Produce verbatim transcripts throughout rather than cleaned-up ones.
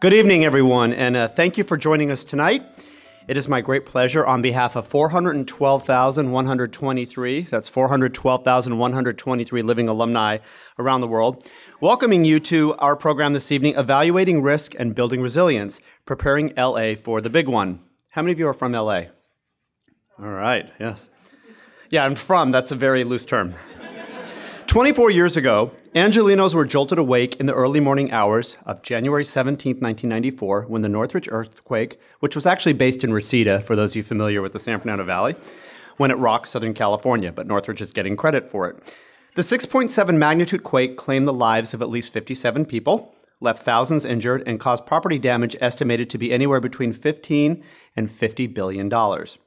Good evening, everyone, and uh, thank you for joining us tonight. It is my great pleasure on behalf of four hundred twelve thousand one hundred twenty-three, that's four hundred twelve thousand one hundred twenty-three living alumni around the world, welcoming you to our program this evening, Evaluating Risk and Building Resilience, Preparing L A for the Big One. How many of you are from L A? All right, yes. Yeah, I'm from, that's a very loose term. twenty-four years ago, Angelenos were jolted awake in the early morning hours of January seventeenth, nineteen ninety-four, when the Northridge earthquake, which was actually based in Reseda, for those of you familiar with the San Fernando Valley, when it rocked Southern California, but Northridge is getting credit for it. The six point seven magnitude quake claimed the lives of at least fifty-seven people, left thousands injured, and caused property damage estimated to be anywhere between fifteen and fifty billion dollars.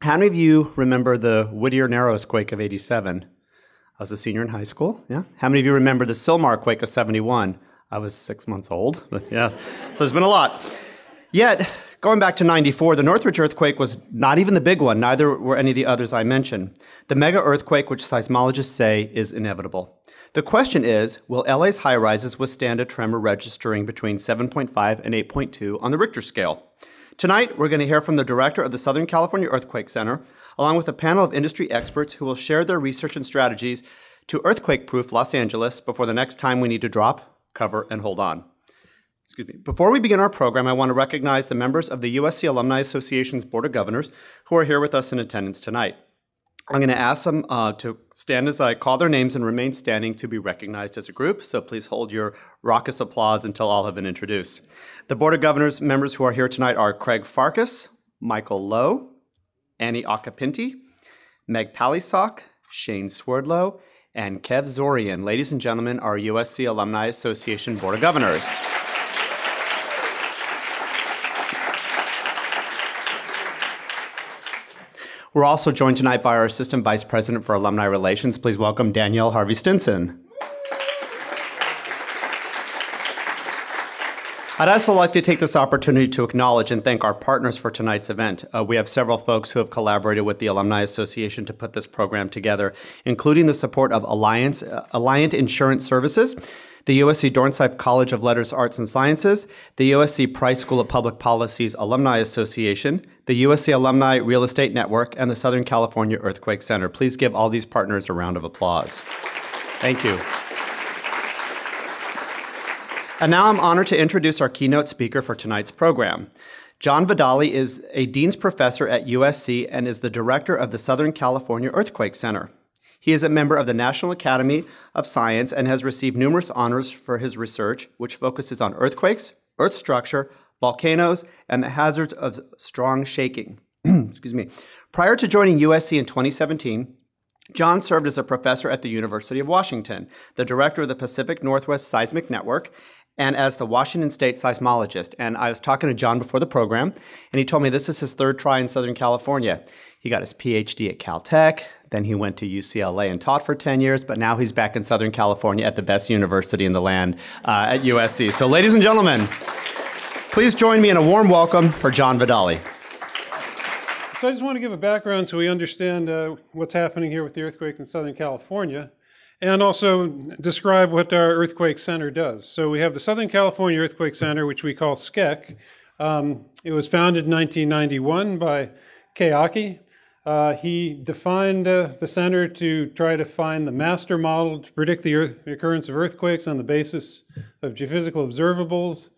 How many of you remember the Whittier Narrows quake of eighty-seven? I was a senior in high school, yeah. How many of you remember the Sylmar quake of seventy-one? I was six months old, but yeah, so there's been a lot. Yet, going back to ninety-four, the Northridge earthquake was not even the big one, neither were any of the others I mentioned. The mega earthquake, which seismologists say is inevitable. The question is, will L A's high-rises withstand a tremor registering between seven point five and eight point two on the Richter scale? Tonight, we're going to hear from the director of the Southern California Earthquake Center, along with a panel of industry experts who will share their research and strategies to earthquake-proof Los Angeles before the next time we need to drop, cover, and hold on. Excuse me. Before we begin our program, I want to recognize the members of the U S C Alumni Association's Board of Governors who are here with us in attendance tonight. I'm going to ask them uh, to stand as I call their names and remain standing to be recognized as a group, so please hold your raucous applause until all have been introduced. The Board of Governors members who are here tonight are Craig Farkas, Michael Lowe, Annie Akapinti, Meg Pallisok, Shane Swerdlow, and Kev Zorian. Ladies and gentlemen, our U S C Alumni Association Board of Governors. We're also joined tonight by our Assistant Vice President for Alumni Relations. Please welcome Danielle Harvey Stinson. I'd also like to take this opportunity to acknowledge and thank our partners for tonight's event. Uh, we have several folks who have collaborated with the Alumni Association to put this program together, including the support of Alliance, uh, Alliant Insurance Services, the U S C Dornsife College of Letters, Arts, and Sciences, the U S C Price School of Public Policy's Alumni Association, the U S C Alumni Real Estate Network, and the Southern California Earthquake Center. Please give all these partners a round of applause. Thank you. And now I'm honored to introduce our keynote speaker for tonight's program. John Vidale is a Dean's Professor at U S C and is the Director of the Southern California Earthquake Center. He is a member of the National Academy of Science and has received numerous honors for his research, which focuses on earthquakes, earth structure, volcanoes, and the hazards of strong shaking. Excuse me. Prior to joining U S C in twenty seventeen, John served as a professor at the University of Washington, the Director of the Pacific Northwest Seismic Network, and as the Washington State seismologist. And I was talking to John before the program, and he told me this is his third try in Southern California. He got his PhD at Caltech, then he went to U C L A and taught for ten years, but now he's back in Southern California at the best university in the land, uh, at U S C. So ladies and gentlemen, please join me in a warm welcome for John Vidale. So I just want to give a background so we understand uh, what's happening here with the earthquake in Southern California, and also describe what our Earthquake Center does. So we have the Southern California Earthquake Center, which we call S C E C. Um, it was founded in nineteen ninety-one by Keaki. Uh, he defined uh, the center to try to find the master model to predict the, earth, the occurrence of earthquakes on the basis of geophysical observables,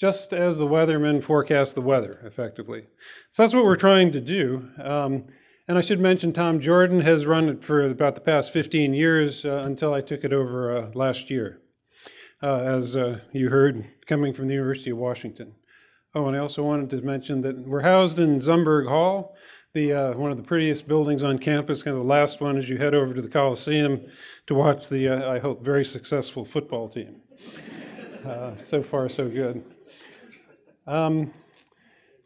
just as the weathermen forecast the weather, effectively. So that's what we're trying to do. Um, And I should mention Tom Jordan has run it for about the past fifteen years uh, until I took it over uh, last year, uh, as uh, you heard, coming from the University of Washington. Oh, and I also wanted to mention that we're housed in Zumberg Hall, the, uh, one of the prettiest buildings on campus, kind of the last one as you head over to the Coliseum to watch the, uh, I hope, very successful football team. Uh, so far, so good. Um,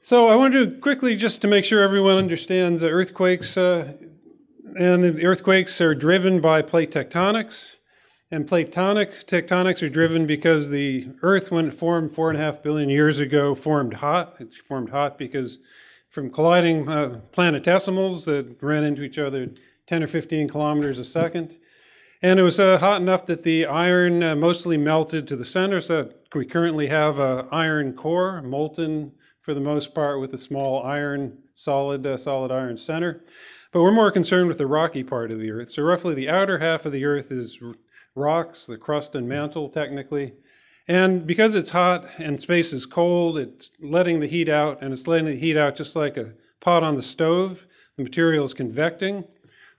So I want to quickly, just to make sure everyone understands, uh, earthquakes, uh, and earthquakes are driven by plate tectonics, and plate tectonics are driven because the Earth, when it formed four and a half billion years ago, formed hot. It formed hot because from colliding uh, planetesimals that ran into each other ten or fifteen kilometers a second, And it was uh, hot enough that the iron uh, mostly melted to the center, so we currently have an iron core, molten for the most part, with a small iron, solid, uh, solid iron center. But we're more concerned with the rocky part of the Earth. So roughly the outer half of the Earth is rocks, the crust and mantle technically. And because it's hot and space is cold, it's letting the heat out, and it's letting the heat out just like a pot on the stove. The material is convecting.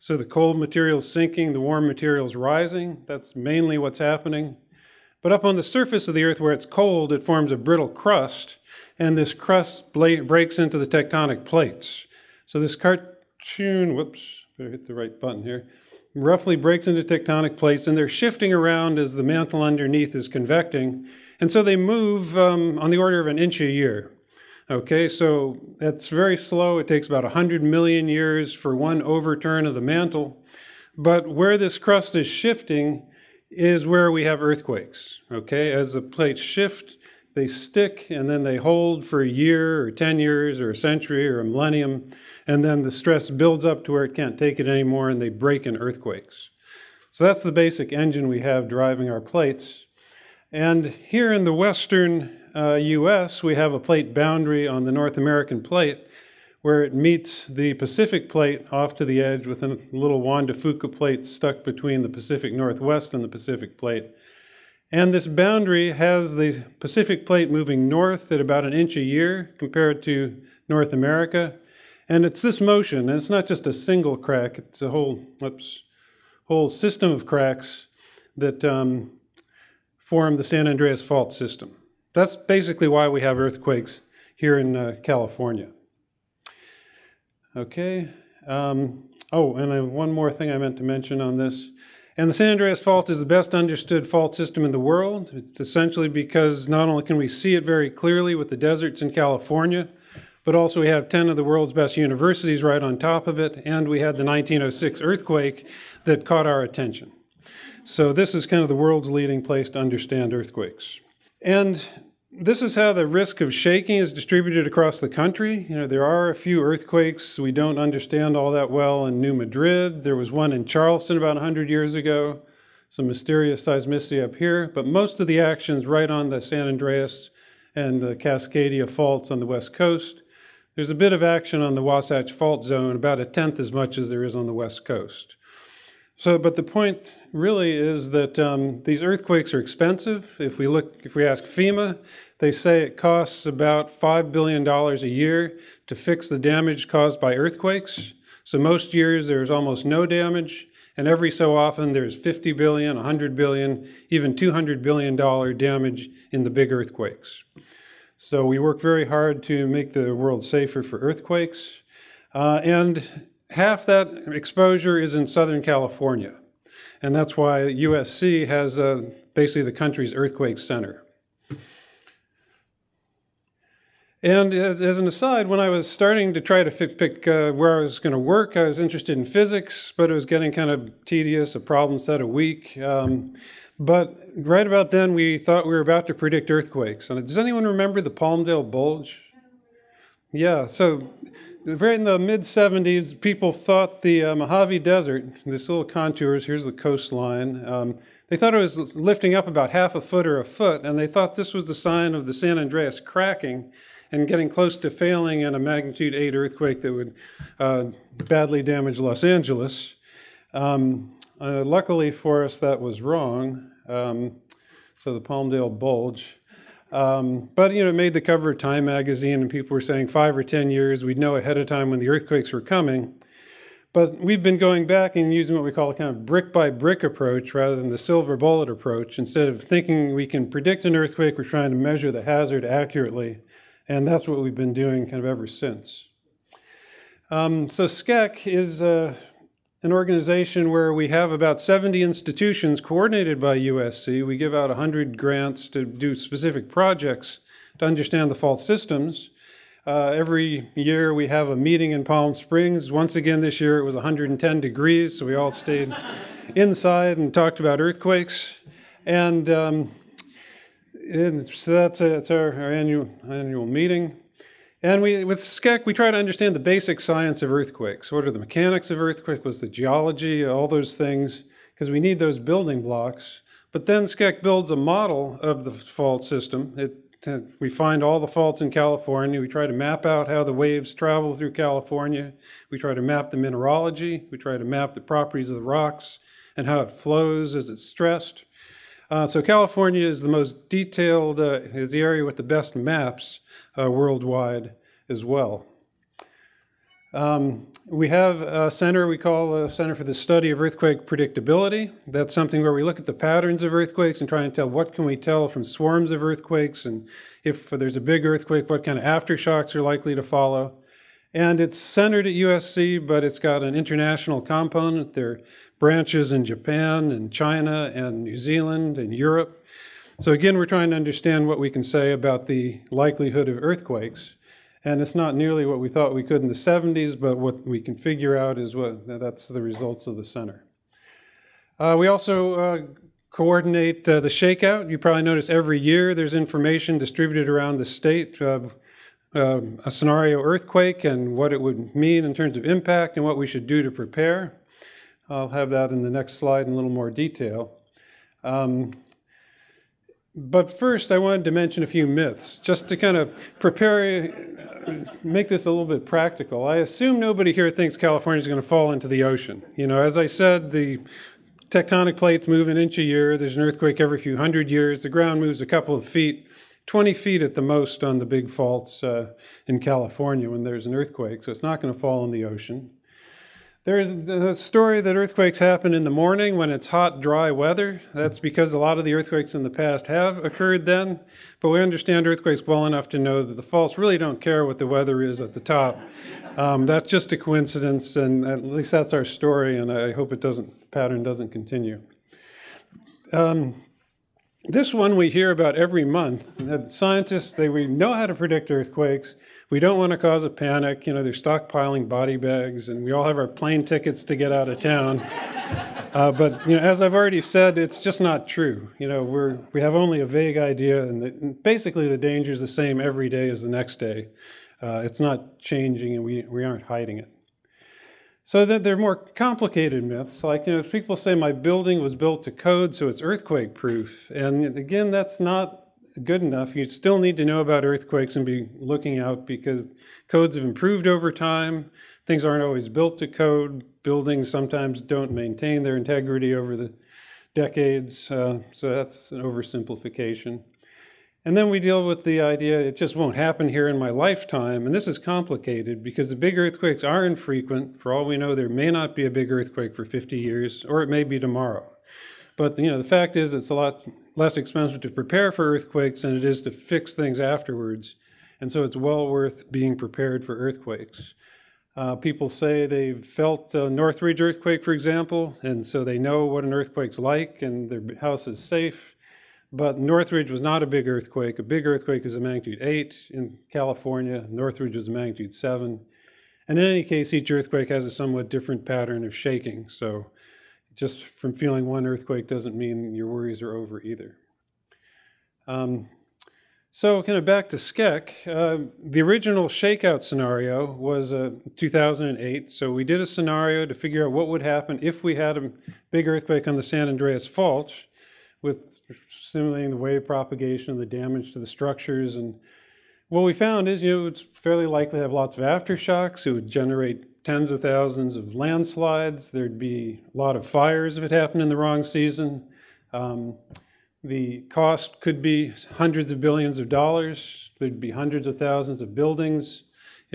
So the cold material's sinking, the warm material's rising. That's mainly what's happening. But up on the surface of the Earth where it's cold, it forms a brittle crust, and this crust breaks into the tectonic plates. So this cartoon, whoops, better hit the right button here, roughly breaks into tectonic plates, and they're shifting around as the mantle underneath is convecting. And so they move um, on the order of an inch a year. Okay, so that's very slow. It takes about one hundred million years for one overturn of the mantle. But where this crust is shifting is where we have earthquakes. Okay, as the plates shift, they stick, and then they hold for a year or ten years or a century or a millennium. And then the stress builds up to where it can't take it anymore, and they break in earthquakes. So that's the basic engine we have driving our plates. And here in the western Uh, U S, we have a plate boundary on the North American plate where it meets the Pacific plate off to the edge with a little Juan de Fuca plate stuck between the Pacific Northwest and the Pacific plate. And this boundary has the Pacific plate moving north at about an inch a year compared to North America. And it's this motion, and it's not just a single crack, it's a whole, oops, whole system of cracks that um, form the San Andreas Fault system. That's basically why we have earthquakes here in uh, California. Okay. Um, oh, and I have one more thing I meant to mention on this. And the San Andreas Fault is the best understood fault system in the world. It's essentially because not only can we see it very clearly with the deserts in California, but also we have ten of the world's best universities right on top of it, and we had the nineteen oh six earthquake that caught our attention. So this is kind of the world's leading place to understand earthquakes. And this is how the risk of shaking is distributed across the country. You know, there are a few earthquakes we don't understand all that well in New Madrid. There was one in Charleston about one hundred years ago, some mysterious seismicity up here. But most of the action's right on the San Andreas and the Cascadia faults on the west coast. There's a bit of action on the Wasatch Fault zone, about a tenth as much as there is on the west coast. So, but the point really is that um, these earthquakes are expensive. If we look, if we ask FEMA, they say it costs about five billion dollars a year to fix the damage caused by earthquakes. So most years there's almost no damage, and every so often there's fifty billion dollars, one hundred billion dollars, even two hundred billion dollars damage in the big earthquakes. So we work very hard to make the world safer for earthquakes. Uh, and half that exposure is in Southern California, and that's why U S C has uh, basically the country's earthquake center. And as, as an aside, when I was starting to try to pick uh, where I was going to work, I was interested in physics, but it was getting kind of tedious, a problem set a week. Um, but right about then, we thought we were about to predict earthquakes. And does anyone remember the Palmdale Bulge? Yeah, so right in the mid seventies, people thought the uh, Mojave Desert, this little contours, here's the coastline, um, they thought it was lifting up about half a foot or a foot, and they thought this was the sign of the San Andreas cracking and getting close to failing in a magnitude eight earthquake that would uh, badly damage Los Angeles. Um, uh, luckily for us, that was wrong. Um, so the Palmdale Bulge. Um, but, you know, it made the cover of Time magazine, and people were saying five or ten years, we'd know ahead of time when the earthquakes were coming. But we've been going back and using what we call a kind of brick-by-brick approach rather than the silver bullet approach. Instead of thinking we can predict an earthquake, we're trying to measure the hazard accurately, and that's what we've been doing kind of ever since. Um, so S C E C is uh, an organization where we have about seventy institutions coordinated by U S C. We give out one hundred grants to do specific projects to understand the fault systems. Uh, every year we have a meeting in Palm Springs. Once again this year it was one hundred ten degrees, so we all stayed inside and talked about earthquakes. And, um, and so that's, a, that's our, our annual, annual meeting. And we, with S C E C, we try to understand the basic science of earthquakes. What are the mechanics of earthquakes? What's the geology? All those things because we need those building blocks. But then S C E C builds a model of the fault system. It, we find all the faults in California. We try to map out how the waves travel through California. We try to map the mineralogy. We try to map the properties of the rocks and how it flows as it's stressed. Uh, so California is the most detailed, uh, is the area with the best maps uh, worldwide as well. Um, we have a center we call the Center for the Study of Earthquake Predictability. That's something where we look at the patterns of earthquakes and try and tell what can we tell from swarms of earthquakes, and if there's a big earthquake, what kind of aftershocks are likely to follow. And it's centered at U S C, but it's got an international component. There are branches in Japan and China and New Zealand and Europe. So again, we're trying to understand what we can say about the likelihood of earthquakes. And it's not nearly what we thought we could in the seventies, but what we can figure out is what, that's the results of the center. Uh, we also uh, coordinate uh, the shakeout. You probably notice every year there's information distributed around the state, uh, uh, a scenario earthquake and what it would mean in terms of impact and what we should do to prepare. I'll have that in the next slide in a little more detail. Um, But first, I wanted to mention a few myths, just to kind of prepare, make this a little bit practical. I assume nobody here thinks California is going to fall into the ocean. You know, as I said, the tectonic plates move an inch a year. There's an earthquake every few hundred years. The ground moves a couple of feet, twenty feet at the most on the big faults uh, in California when there's an earthquake, so it's not going to fall in the ocean. There's the story that earthquakes happen in the morning when it's hot, dry weather. That's because a lot of the earthquakes in the past have occurred then, but we understand earthquakes well enough to know that the faults really don't care what the weather is at the top. Um, that's just a coincidence, and at least that's our story, and I hope it doesn't, pattern doesn't continue. Um, This one we hear about every month. Scientists, they we know how to predict earthquakes. We don't want to cause a panic. You know, they're stockpiling body bags, and we all have our plane tickets to get out of town. uh, but you know, as I've already said, it's just not true. You know, we're we have only a vague idea, and, the, and basically the danger is the same every day as the next day. Uh, it's not changing, and we we aren't hiding it. So that they're more complicated myths, like, you know, people say my building was built to code, so it's earthquake proof. And again, that's not good enough. You still need to know about earthquakes and be looking out, because codes have improved over time. Things aren't always built to code. Buildings sometimes don't maintain their integrity over the decades. Uh, so that's an oversimplification. And then we deal with the idea, it just won't happen here in my lifetime. And this is complicated because the big earthquakes are infrequent. For all we know, there may not be a big earthquake for fifty years, or it may be tomorrow. But you know, the fact is it's a lot less expensive to prepare for earthquakes than it is to fix things afterwards. And so it's well worth being prepared for earthquakes. Uh, people say they've felt a Northridge earthquake, for example, and so they know what an earthquake's like and their house is safe. But Northridge was not a big earthquake. A big earthquake is a magnitude eight in California. Northridge was a magnitude seven. And in any case, each earthquake has a somewhat different pattern of shaking. So just from feeling one earthquake doesn't mean your worries are over either. Um, so kind of back to S C E C. Uh, the original shakeout scenario was uh, two thousand eight. So we did a scenario to figure out what would happen if we had a big earthquake on the San Andreas Fault, with simulating the wave propagation and the damage to the structures. And what we found is, you know, it's fairly likely to have lots of aftershocks. It would generate tens of thousands of landslides. There'd be a lot of fires if it happened in the wrong season. Um, the cost could be hundreds of billions of dollars. There'd be hundreds of thousands of buildings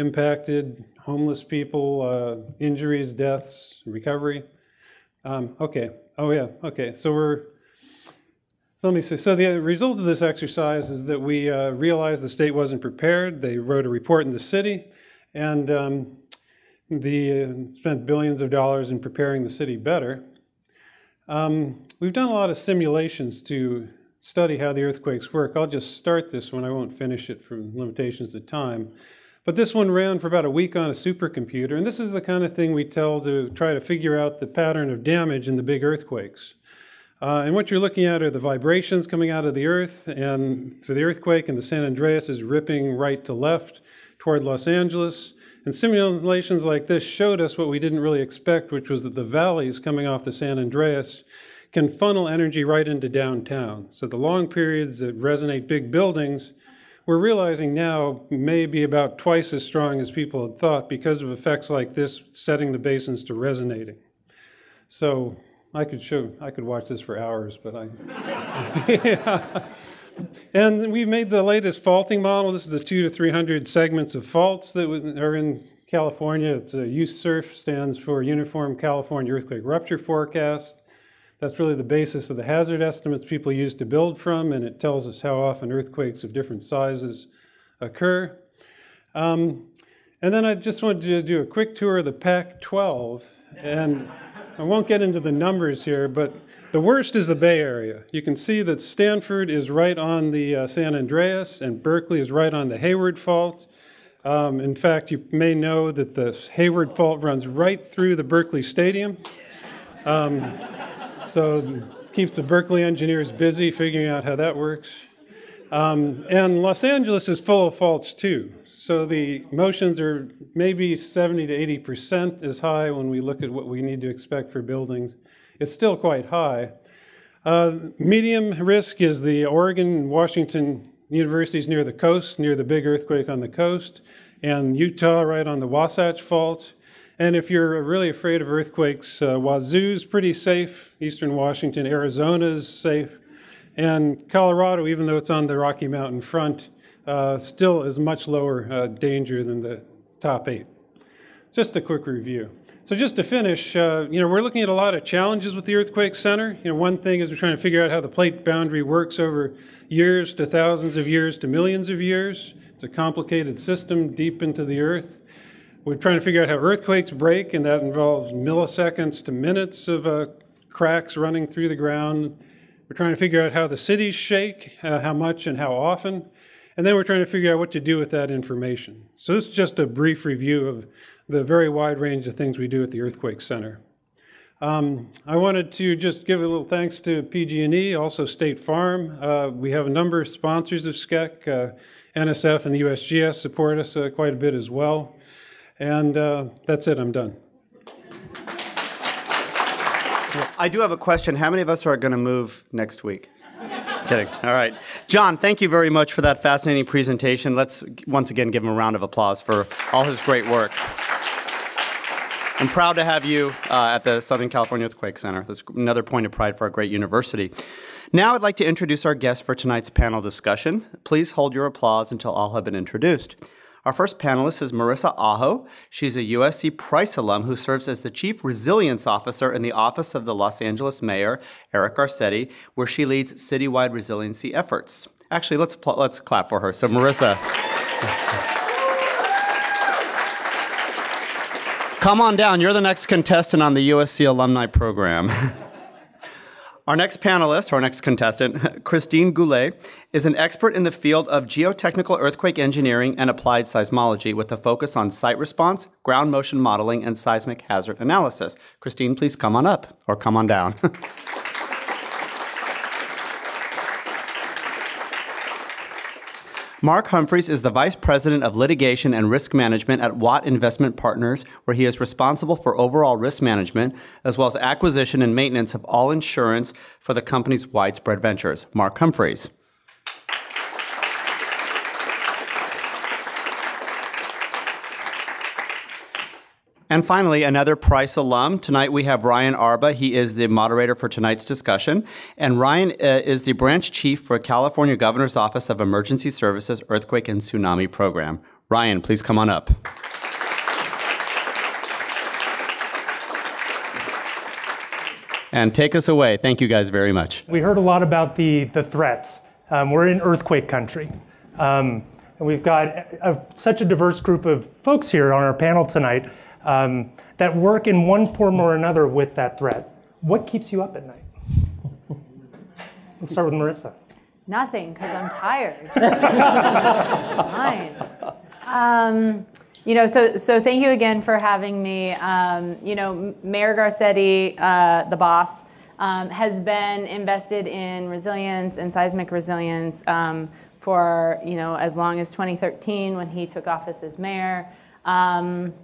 impacted, homeless people, uh, injuries, deaths, recovery. Um, okay, oh yeah, okay, so we're, Let me say, so the result of this exercise is that we uh, realized the state wasn't prepared. They wrote a report in the city, and um, they uh, spent billions of dollars in preparing the city better. Um, we've done a lot of simulations to study how the earthquakes work. I'll just start this one. I won't finish it for limitations of time. But this one ran for about a week on a supercomputer, and this is the kind of thing we tell to try to figure out the pattern of damage in the big earthquakes. Uh, and what you're looking at are the vibrations coming out of the earth, and for the earthquake, and the San Andreas is ripping right to left toward Los Angeles, And simulations like this showed us what we didn't really expect, which was that the valleys coming off the San Andreas can funnel energy right into downtown. So the long periods that resonate big buildings, we're realizing now, may be about twice as strong as people had thought because of effects like this setting the basins to resonating. So I could show, I could watch this for hours, but I, yeah. And we made the latest faulting model. This is the two to three hundred segments of faults that are in California. It's a U S C R F, stands for Uniform California Earthquake Rupture Forecast. That's really the basis of the hazard estimates people use to build from, and it tells us how often earthquakes of different sizes occur. Um, and then I just wanted to do a quick tour of the Pac twelve, and I won't get into the numbers here, but the worst is the Bay Area. You can see that Stanford is right on the uh, San Andreas, and Berkeley is right on the Hayward Fault. Um, in fact, you may know that the Hayward Fault runs right through the Berkeley Stadium. Um, so keeps the Berkeley engineers busy figuring out how that works. Um, and Los Angeles is full of faults too. So the motions are maybe seventy to eighty percent as high when we look at what we need to expect for buildings. It's still quite high. Uh, medium risk is the Oregon and Washington universities near the coast, near the big earthquake on the coast, and Utah right on the Wasatch Fault. And if you're really afraid of earthquakes, uh, Wazoo's pretty safe, Eastern Washington, Arizona's safe, and Colorado, even though it's on the Rocky Mountain front, uh, still is much lower uh, danger than the top eight. Just a quick review. So just to finish, uh, you know, we're looking at a lot of challenges with the Earthquake Center. You know, one thing is we're trying to figure out how the plate boundary works over years to thousands of years to millions of years. It's a complicated system deep into the earth. We're trying to figure out how earthquakes break, and that involves milliseconds to minutes of uh, cracks running through the ground. We're trying to figure out how the cities shake, uh, how much and how often. And then we're trying to figure out what to do with that information. So this is just a brief review of the very wide range of things we do at the Earthquake Center. Um, I wanted to just give a little thanks to P G and E, also State Farm. Uh, we have a number of sponsors of S C E C. Uh, N S F and the U S G S support us uh, quite a bit as well. And uh, that's it, I'm done. I do have a question. How many of us are going to move next week? Kidding. All right. John, thank you very much for that fascinating presentation. Let's once again give him a round of applause for all his great work. I'm proud to have you uh, at the Southern California Earthquake Center. That's another point of pride for our great university. Now I'd like to introduce our guests for tonight's panel discussion. Please hold your applause until all have been introduced. Our first panelist is Marissa Aho. She's a U S C Price alum who serves as the Chief Resilience Officer in the office of the Los Angeles Mayor, Eric Garcetti, where she leads citywide resiliency efforts. Actually, let's, let's clap for her. So Marissa. Come on down. You're the next contestant on the U S C alumni program. Our next panelist, our next contestant, Christine Goulet, is an expert in the field of geotechnical earthquake engineering and applied seismology with a focus on site response, ground motion modeling, and seismic hazard analysis. Christine, please come on up, or come on down. Mark Humphreys is the Vice President of Litigation and Risk Management at Watt Investment Partners, where he is responsible for overall risk management, as well as acquisition and maintenance of all insurance for the company's widespread ventures. Mark Humphreys. And finally, another Price alum. Tonight we have Ryan Arba. He is the moderator for tonight's discussion. And Ryan uh, is the branch chief for California Governor's Office of Emergency Services Earthquake and Tsunami Program. Ryan, please come on up. And take us away. Thank you guys very much. We heard a lot about the, the threats. Um, we're in earthquake country. Um, and we've got a, such a diverse group of folks here on our panel tonight. Um, that work in one form or another with that threat. What keeps you up at night? Let's start with Marissa. Nothing, because I'm tired. It's fine. Um, you know, so, so thank you again for having me. Um, you know, Mayor Garcetti, uh, the boss, um, has been invested in resilience and seismic resilience um, for, you know, as long as twenty thirteen when he took office as mayor. Um,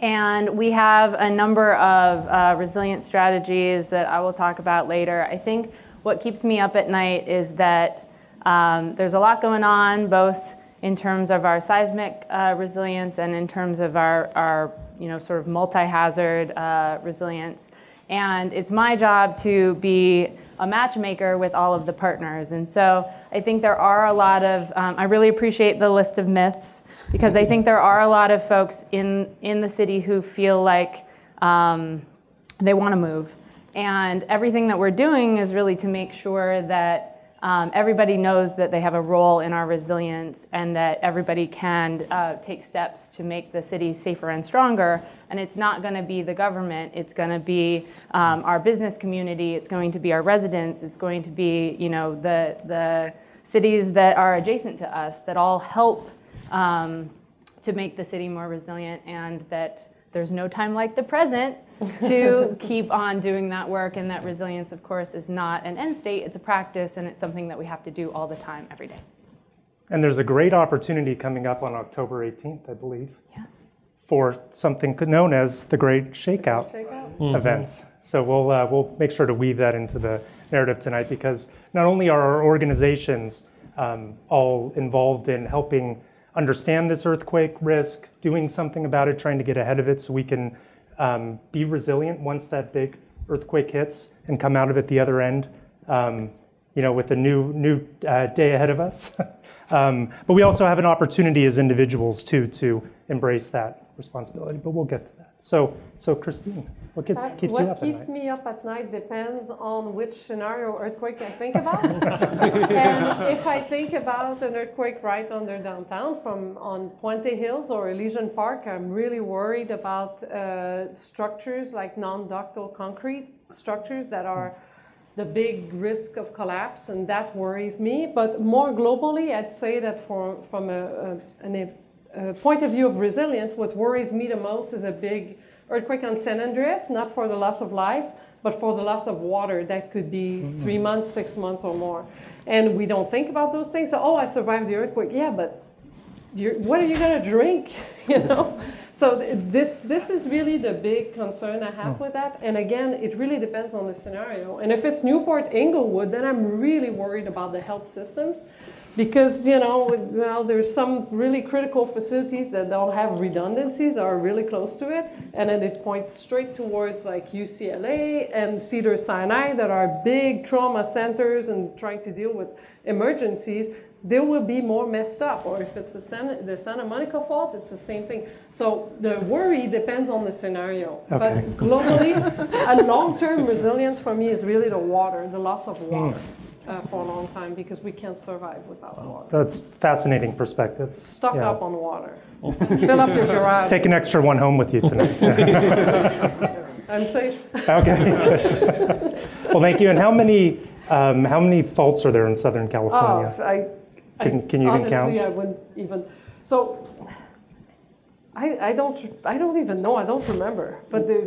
and we have a number of uh, resilient strategies that I will talk about later. I think what keeps me up at night is that um, there's a lot going on, both in terms of our seismic uh, resilience and in terms of our, our you know, sort of multi-hazard uh, resilience. And it's my job to be a matchmaker with all of the partners. And so I think there are a lot of, um, I really appreciate the list of myths, because I think there are a lot of folks in, in the city who feel like um, they want to move. And everything that we're doing is really to make sure that Um, everybody knows that they have a role in our resilience and that everybody can uh, take steps to make the city safer and stronger. And it's not going to be the government. It's going to be um, our business community. It's going to be our residents. It's going to be, you know, the, the cities that are adjacent to us that all help um, to make the city more resilient, and that there's no time like the present to keep on doing that work. And that resilience, of course, is not an end state. It's a practice, and it's something that we have to do all the time, every day. And there's a great opportunity coming up on October eighteenth, I believe, yes, for something known as the Great Shakeout, the Great Shakeout. Mm-hmm. event. So we'll, uh, we'll make sure to weave that into the narrative tonight, because not only are our organizations um, all involved in helping understand this earthquake risk, doing something about it, trying to get ahead of it so we can um, be resilient once that big earthquake hits and come out of it the other end, um, you know, with a new, new uh, day ahead of us. um, but we also have an opportunity as individuals too to embrace that responsibility, but we'll get to that. So, so Christine, what gets, uh, keeps what you up at night? What keeps me up at night depends on which scenario earthquake I think about. And if I think about an earthquake right under downtown from on Puente Hills or Elysian Park, I'm really worried about uh, structures like non-ductile concrete structures that are the big risk of collapse, and that worries me. But more globally, I'd say that for, from a, a, an Uh, point of view of resilience, what worries me the most is a big earthquake on San Andreas, not for the loss of life, but for the loss of water. That could be mm-hmm. three months, six months or more. And we don't think about those things. So, oh, I survived the earthquake. Yeah, but you're, what are you going to drink? You know? So th this, this is really the big concern I have oh. with that. And again, it really depends on the scenario. And if it's Newport, Inglewood, then I'm really worried about the health systems. Because, you know, well, there's some really critical facilities that don't have redundancies, are really close to it. And then it points straight towards like U C L A and Cedars-Sinai that are big trauma centers and trying to deal with emergencies. They will be more messed up. Or if it's the San, the Santa Monica Fault, it's the same thing. So the worry depends on the scenario. Okay. But globally, a long-term resilience for me is really the water, the loss of water. Uh, for a long time, because we can't survive without water. That's fascinating perspective. Stock yeah. up on water. Fill up your garage. Take an extra one home with you tonight. I'm safe. Okay. Well, thank you. And how many um, how many faults are there in Southern California? Oh, I, can, I, can you honestly, even count? Honestly, I wouldn't even. So I I don't I don't even know. I don't remember. But the.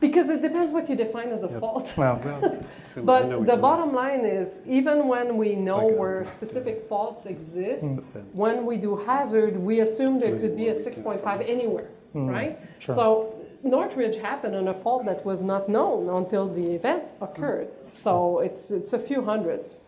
Because it depends what you define as a yes. fault. Well, well, so but we the bottom line is, even when we know like where a, specific yeah. faults exist, mm. when we do hazard, we assume there could be a six point five anywhere, mm. right? Sure. So Northridge happened on a fault that was not known until the event occurred. Mm. So it's, it's a few hundreds.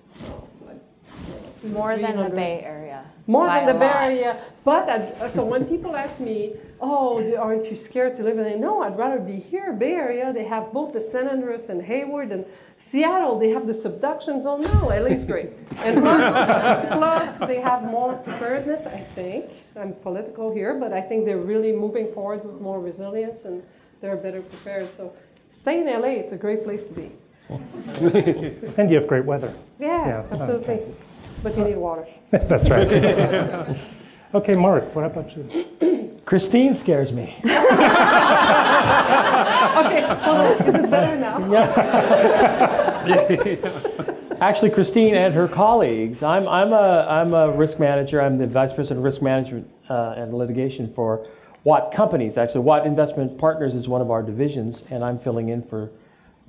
More than the Bay Area. More than the Bay Area. But uh, so when people ask me, oh, aren't you scared to live in it? No, I'd rather be here. Bay Area, they have both the San Andreas and Hayward, and Seattle, they have the subduction zone. No, L A's great. And plus, plus, they have more preparedness, I think. I'm political here, but I think they're really moving forward with more resilience, and they're better prepared. So stay in L A, it's a great place to be. And you have great weather. Yeah, yeah. Absolutely. Okay. But you need water. That's right. Okay, Mark, what about you? Christine scares me. Okay, hold on. Is it better now? Yeah. Actually, Christine and her colleagues. I'm, I'm, a, I'm a risk manager. I'm the vice president of risk management uh, and litigation for Watt Companies. Actually, Watt Investment Partners is one of our divisions, and I'm filling in for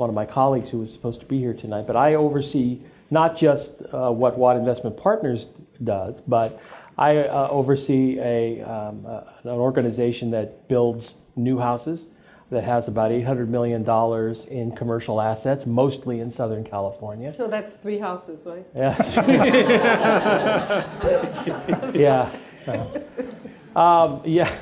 one of my colleagues who was supposed to be here tonight. But I oversee not just uh, what Watt Investment Partners does, but I uh, oversee a, um, uh, an organization that builds new houses that has about eight hundred million dollars in commercial assets, mostly in Southern California. So that's three houses, right? Yeah. Yeah. Uh, um, yeah.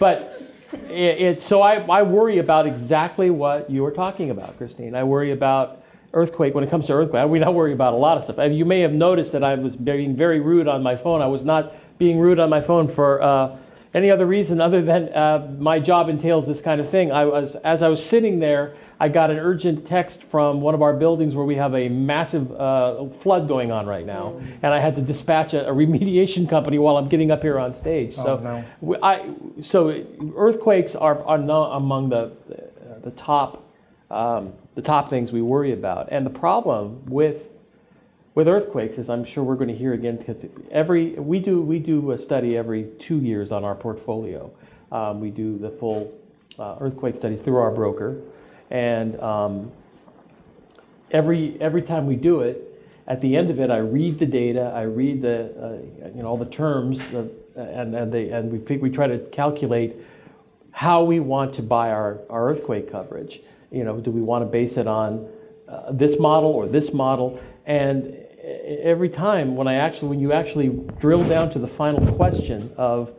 But it, it, so I, I worry about exactly what you were talking about, Christine. I worry about earthquake, when it comes to earthquake, we don't worry about a lot of stuff. You may have noticed that I was being very rude on my phone. I was not being rude on my phone for uh, any other reason other than uh, my job entails this kind of thing. I was, as I was sitting there, I got an urgent text from one of our buildings where we have a massive uh, flood going on right now, and I had to dispatch a, a remediation company while I'm getting up here on stage. Oh, so, no. I, so earthquakes are, are not among the the top. Um, the top things we worry about. And the problem with with earthquakes is, I'm sure we're going to hear again, every we do we do a study every two years on our portfolio. Um, we do the full uh, earthquake study through our broker, and um, every every time we do it, at the end of it, I read the data, I read the uh, you know all the terms, uh, and and they and we think we try to calculate how we want to buy our our earthquake coverage. You know, do we want to base it on uh, this model or this model? And every time when I actually, when you actually drill down to the final question of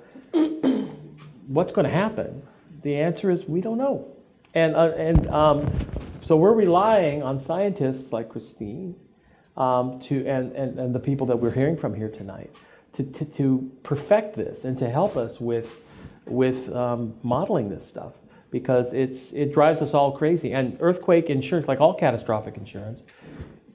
what's going to happen, the answer is we don't know. And uh, and um, so we're relying on scientists like Christine um, to and, and and the people that we're hearing from here tonight to to, to perfect this and to help us with with um, modeling this stuff. Because it's it drives us all crazy, and earthquake insurance, like all catastrophic insurance,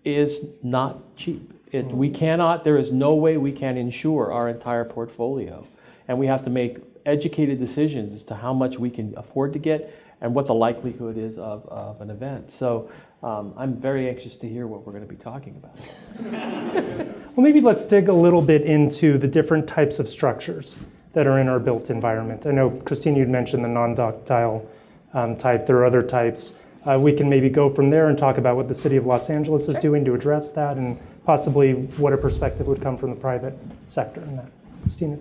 is not cheap. It, we cannot. There is no way we can insure our entire portfolio, and we have to make educated decisions as to how much we can afford to get and what the likelihood is of, of an event. So um, I'm very anxious to hear what we're going to be talking about. Well, maybe let's dig a little bit into the different types of structures that are in our built environment. I know, Christine, you'd mentioned the non-ductile um, type. There are other types. Uh, we can maybe go from there and talk about what the city of Los Angeles is doing to address that, and possibly what a perspective would come from the private sector in that. Christine?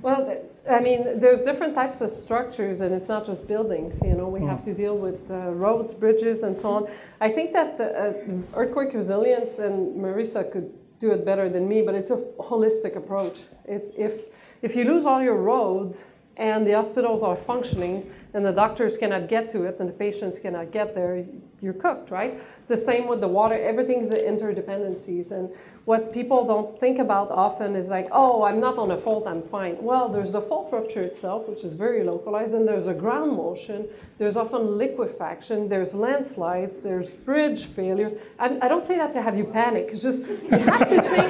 Well, I mean, there's different types of structures, and it's not just buildings. You know, we mm. have to deal with uh, roads, bridges, and so on. I think that the, uh, earthquake resilience, and Marissa could do it better than me, but it's a holistic approach. It's if If you lose all your roads and the hospitals are functioning and the doctors cannot get to it and the patients cannot get there, you're cooked, right? The same with the water. Everything's interdependencies. And what people don't think about often is like, oh, I'm not on a fault, I'm fine. Well, there's the fault rupture itself, which is very localized, and there's a ground motion. There's often liquefaction. There's landslides. There's bridge failures. I, I don't say that to have you panic. It's just you have to think.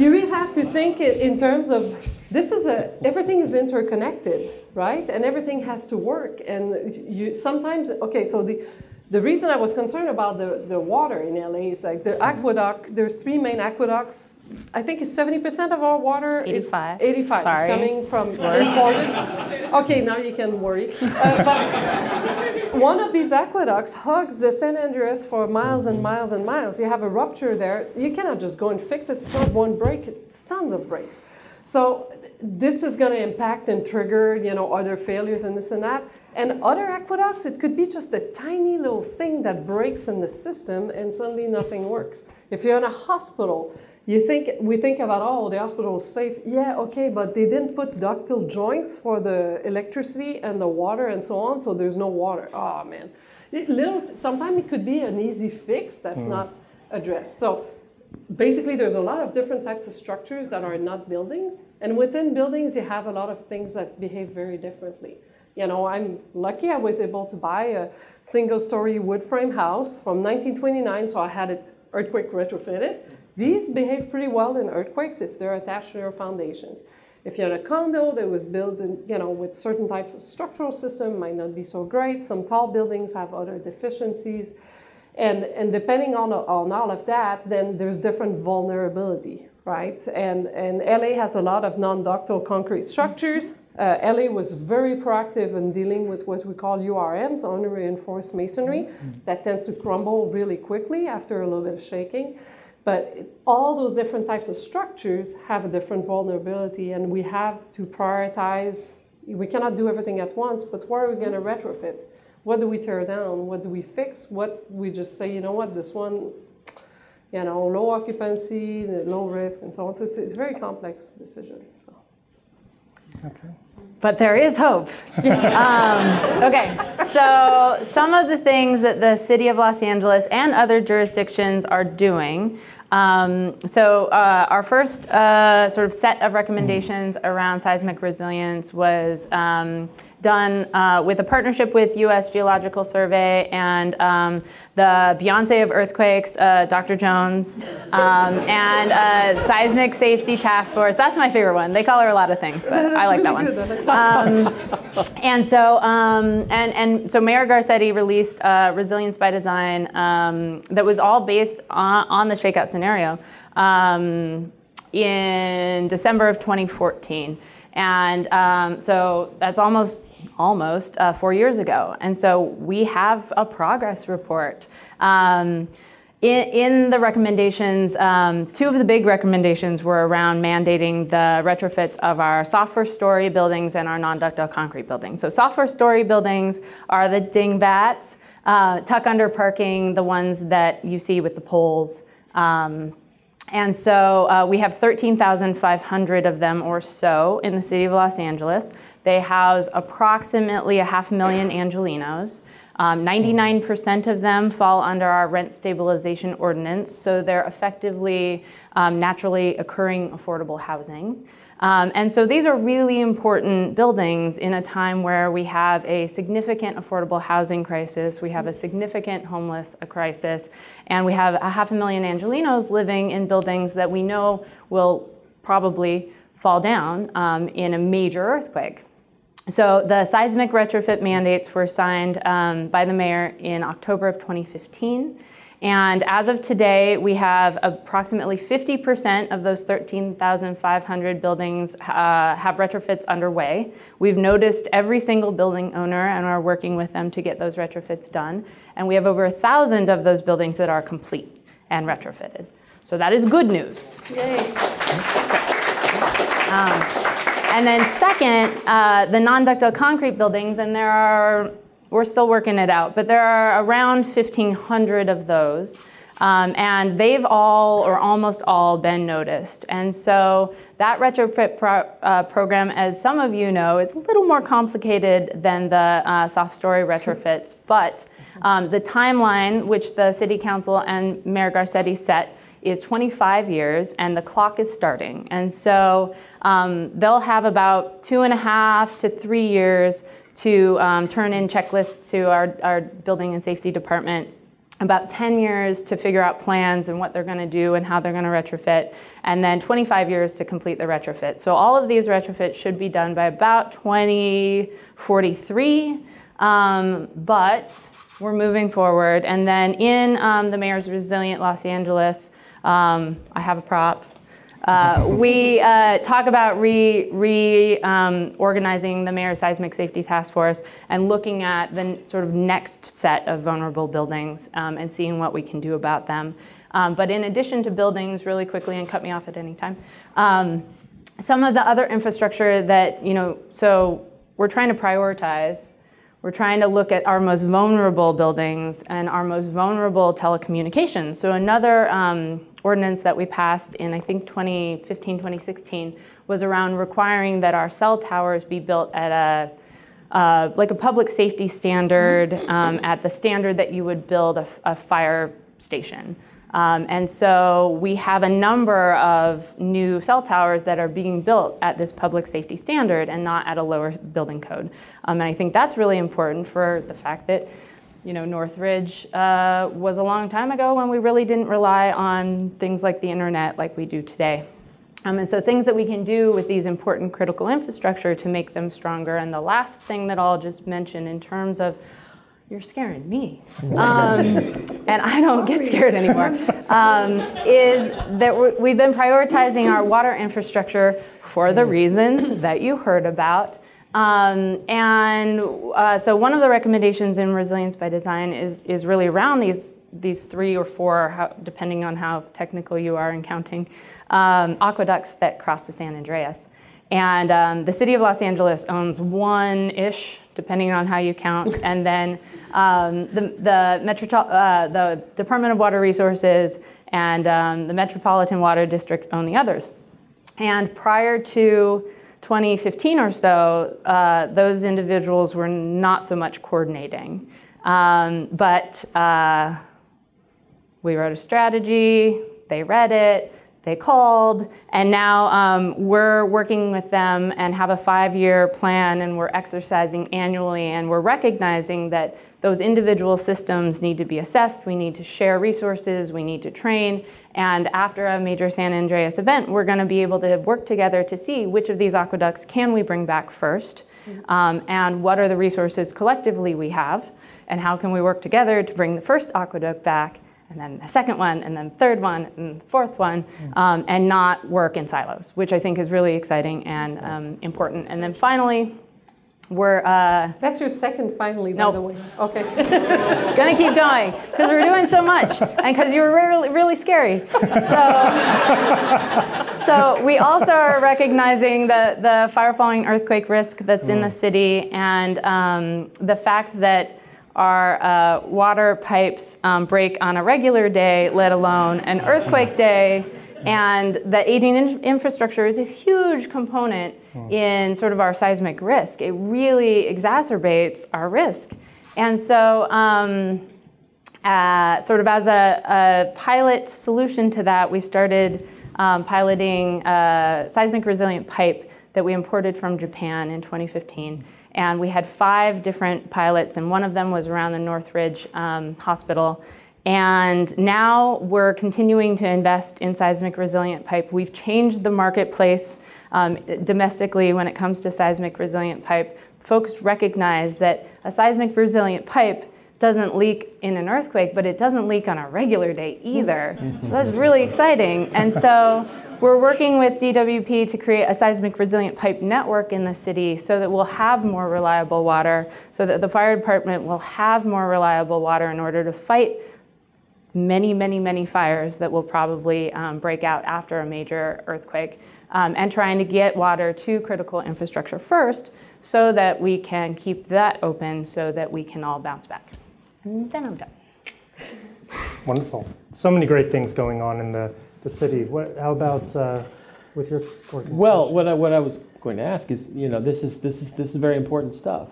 You really have to think in terms of, this is a, everything is interconnected, right? And everything has to work. And you sometimes, okay, so the, the reason I was concerned about the, the water in L A is like the aqueduct, there's three main aqueducts. I think it's seventy percent of our water is eighty-five. Sorry. It's coming from imported. Okay, now you can worry. Uh, but one of these aqueducts hugs the San Andreas for miles and miles and miles. You have a rupture there. You cannot just go and fix it. It's not one break, it's tons of breaks. So this is going to impact and trigger, you know, other failures and this and that. And other aqueducts, it could be just a tiny little thing that breaks in the system and suddenly nothing works. If you're in a hospital, you think, we think about, oh, the hospital is safe. Yeah, okay, but they didn't put ductile joints for the electricity and the water and so on, so there's no water. Oh, man. It, little, sometimes it could be an easy fix that's mm. not addressed. So basically, there's a lot of different types of structures that are not buildings. And within buildings, you have a lot of things that behave very differently. You know, I'm lucky I was able to buy a single-story wood frame house from nineteen twenty-nine, so I had it earthquake retrofitted. These behave pretty well in earthquakes if they're attached to their foundations. If you're in a condo that was built, in, you know, with certain types of structural system, might not be so great. Some tall buildings have other deficiencies. And, and depending on, on all of that, then there's different vulnerability, right? And, and L A has a lot of non-ductile concrete structures. Uh, L A was very proactive in dealing with what we call U R Ms, unreinforced masonry, that tends to crumble really quickly after a little bit of shaking. But all those different types of structures have a different vulnerability, and we have to prioritize. We cannot do everything at once, but what are we going to retrofit? What do we tear down? What do we fix? What we just say, you know what, this one, you know, low occupancy, low risk, and so on. So it's, it's a very complex decision. So. Okay. But there is hope. um, okay, so some of the things that the city of Los Angeles and other jurisdictions are doing. Um, so uh, our first uh, sort of set of recommendations around seismic resilience was um, done uh, with a partnership with U S Geological Survey and um, the Beyonce of earthquakes, uh, Doctor Jones, um, and uh, Seismic Safety Task Force. That's my favorite one. They call her a lot of things, but I like really that one. Good, Um, and so, um, and and so, Mayor Garcetti released uh, Resilience by Design um, that was all based on, on the shakeout scenario um, in December of twenty fourteen, and um, so that's almost almost uh, four years ago. And so we have a progress report. Um, In, in the recommendations, um, two of the big recommendations were around mandating the retrofits of our soft first story buildings and our non-ductile concrete buildings. So soft first story buildings are the dingbats, uh, tuck under parking, the ones that you see with the poles. Um, and so uh, we have thirteen thousand five hundred of them or so in the city of Los Angeles. They house approximately a half million Angelinos. ninety-nine percent um, of them fall under our rent stabilization ordinance, so they're effectively um, naturally occurring affordable housing. Um, and so these are really important buildings in a time where we have a significant affordable housing crisis, we have a significant homeless crisis, and we have a half a million Angelinos living in buildings that we know will probably fall down um, in a major earthquake. So the seismic retrofit mandates were signed um, by the mayor in October of twenty fifteen. And as of today, we have approximately fifty percent of those thirteen thousand five hundred buildings uh, have retrofits underway. We've noticed every single building owner and are working with them to get those retrofits done. And we have over one thousand of those buildings that are complete and retrofitted. So that is good news. Yay. Okay. Um, And then second, uh, the non-ductile concrete buildings, and there are, we're still working it out, but there are around fifteen hundred of those. Um, and they've all, or almost all, been noticed. And so that retrofit pro uh, program, as some of you know, is a little more complicated than the uh, soft story retrofits. But um, the timeline, which the city council and Mayor Garcetti set, is twenty-five years, and the clock is starting. And so um, they'll have about two and a half to three years to um, turn in checklists to our, our building and safety department, about ten years to figure out plans and what they're gonna do and how they're gonna retrofit, and then twenty-five years to complete the retrofit. So all of these retrofits should be done by about twenty forty-three, um, but we're moving forward. And then in um, the Mayor's Resilient Los Angeles, Um, I have a prop. Uh, we uh, talk about re, re um, organizing the Mayor's Seismic Safety Task Force and looking at the sort of next set of vulnerable buildings um, and seeing what we can do about them. Um, but in addition to buildings, really quickly, and cut me off at any time, um, some of the other infrastructure that, you know, so we're trying to prioritize. We're trying to look at our most vulnerable buildings and our most vulnerable telecommunications. So another um, ordinance that we passed in, I think, twenty fifteen, twenty sixteen, was around requiring that our cell towers be built at a, uh, like a public safety standard, um, at the standard that you would build a, a fire station. Um, and so we have a number of new cell towers that are being built at this public safety standard and not at a lower building code. Um, and I think that's really important for the fact that, you know, Northridge uh, was a long time ago when we really didn't rely on things like the internet like we do today. Um, and so things that we can do with these important critical infrastructure to make them stronger. And the last thing that I'll just mention in terms of, you're scaring me, um, and I don't Sorry. get scared anymore, um, is that we've been prioritizing our water infrastructure for the reasons that you heard about. Um, and uh, so one of the recommendations in Resilience by Design is, is really around these these three or four, how, depending on how technical you are in counting, um, aqueducts that cross the San Andreas. And um, the city of Los Angeles owns one-ish, depending on how you count. And then um, the, the, metro uh, the Department of Water Resources and um, the Metropolitan Water District own the others. And prior to twenty fifteen or so, uh, those individuals were not so much coordinating. Um, but uh, we wrote a strategy, they read it, they called, and now um, we're working with them and have a five-year plan, and we're exercising annually, and we're recognizing that those individual systems need to be assessed, we need to share resources, we need to train, and after a major San Andreas event, we're gonna be able to work together to see which of these aqueducts can we bring back first, um, and what are the resources collectively we have, and how can we work together to bring the first aqueduct back, and then the second one, and then third one, and the fourth one, um, and not work in silos, which I think is really exciting and um, important. And then finally, we're... Uh, That's your second finally, by nope. the way. Okay. Gonna keep going, because we're doing so much, and because you were really, really scary. So, so we also are recognizing the, the fire following earthquake risk that's mm. in the city, and um, the fact that our uh, water pipes um, break on a regular day, let alone an earthquake day, and the aging in infrastructure is a huge component in sort of our seismic risk. It really exacerbates our risk. And so um, uh, sort of as a, a pilot solution to that, we started um, piloting a seismic resilient pipe that we imported from Japan in twenty fifteen. And we had five different pilots, and one of them was around the Northridge um, Hospital. And now we're continuing to invest in seismic resilient pipe. We've changed the marketplace um, domestically when it comes to seismic resilient pipe. Folks recognize that a seismic resilient pipe doesn't leak in an earthquake, but it doesn't leak on a regular day either. So that's really exciting. And so we're working with D W P to create a seismic resilient pipe network in the city so that we'll have more reliable water, so that the fire department will have more reliable water in order to fight many, many, many fires that will probably um, break out after a major earthquake, um, and trying to get water to critical infrastructure first so that we can keep that open so that we can all bounce back. And then I'm done. Wonderful. So many great things going on in the, the city. What, how about uh, with your organization? Well, what I, what I was going to ask is, you know, this is, this is, this is very important stuff.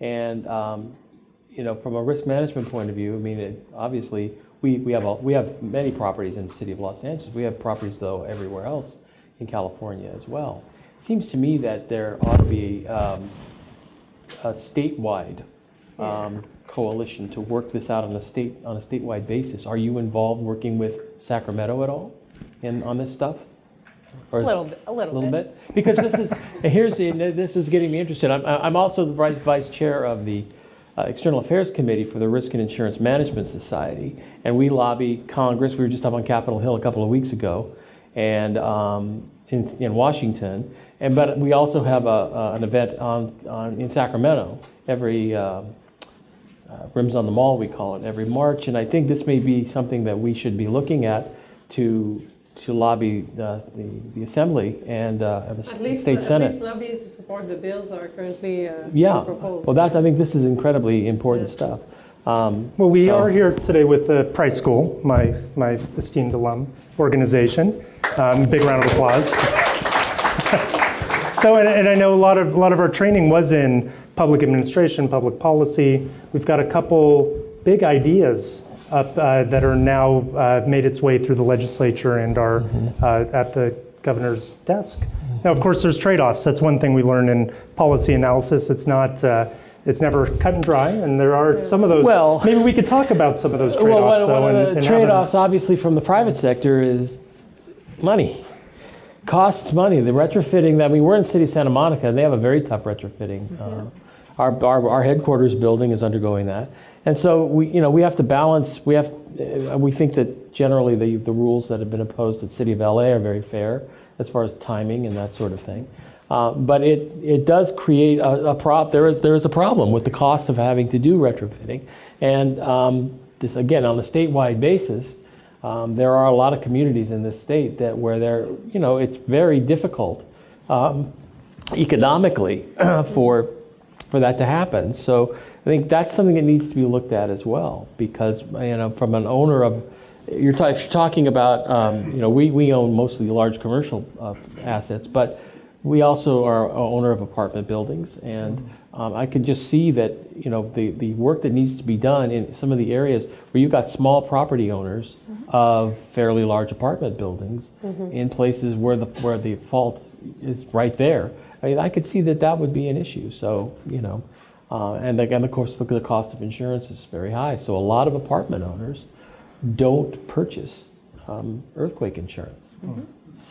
And, um, you know, from a risk management point of view, I mean, it, obviously, we, we, have a, we have many properties in the city of Los Angeles. We have properties, though, everywhere else in California as well. It seems to me that there ought to be um, a statewide um, coalition to work this out on a state on a statewide basis. Are you involved working with Sacramento at all in on this stuff? Or a little bit, a little, little bit. bit. Because this is here's the, this is getting me interested. I'm I'm also the vice vice chair of the uh, External Affairs Committee for the Risk and Insurance Management Society, and we lobby Congress. We were just up on Capitol Hill a couple of weeks ago, and um, in in Washington, and but we also have a uh, an event on on in Sacramento every. Uh, Uh, Rims on the Mall, we call it, every March, and I think this may be something that we should be looking at to to lobby the the, the Assembly and uh, the at least, State uh, Senate. At least lobby to support the bills that are currently uh, yeah. proposed. Well, that's, I think this is incredibly important yeah. stuff. Um, well, we so. are here today with the Price School, my, my esteemed alum organization. Um, big round of applause. So, and, and I know a lot of a lot of our training was in public administration, public policy. We've got a couple big ideas up uh, that are now uh, made its way through the legislature and are mm-hmm. uh, at the governor's desk. Mm-hmm. Now, of course, there's trade-offs. That's one thing we learn in policy analysis. It's not, uh, it's never cut and dry, and there are some of those. Well, maybe we could talk about some of those trade-offs. Well, one, one though, of the and, trade-offs, and obviously, from the private sector is money. Costs money. The retrofitting that we were in the city of Santa Monica, and they have a very tough retrofitting. Mm-hmm. um, Our, our, our headquarters building is undergoing that, and so we, you know, we have to balance. We have, we think that generally the the rules that have been imposed at the City of L A are very fair as far as timing and that sort of thing. Uh, but it it does create a, a prop. There is there is a problem with the cost of having to do retrofitting, and um, this again on a statewide basis. Um, there are a lot of communities in this state that where they're, you know, it's very difficult um, economically for for that to happen. So I think that's something that needs to be looked at as well, because you know, from an owner of, you're, t if you're talking about, um, you know, we we own mostly large commercial uh, assets, but we also are an owner of apartment buildings, and um, I could just see that, you know, the, the work that needs to be done in some of the areas where you've got small property owners of fairly large apartment buildings mm-hmm. in places where the where the fault is right there. I mean, I could see that that would be an issue. So, you know, uh, and again, of course, look at the cost of insurance is very high. So a lot of apartment owners don't purchase um, earthquake insurance. Mm-hmm.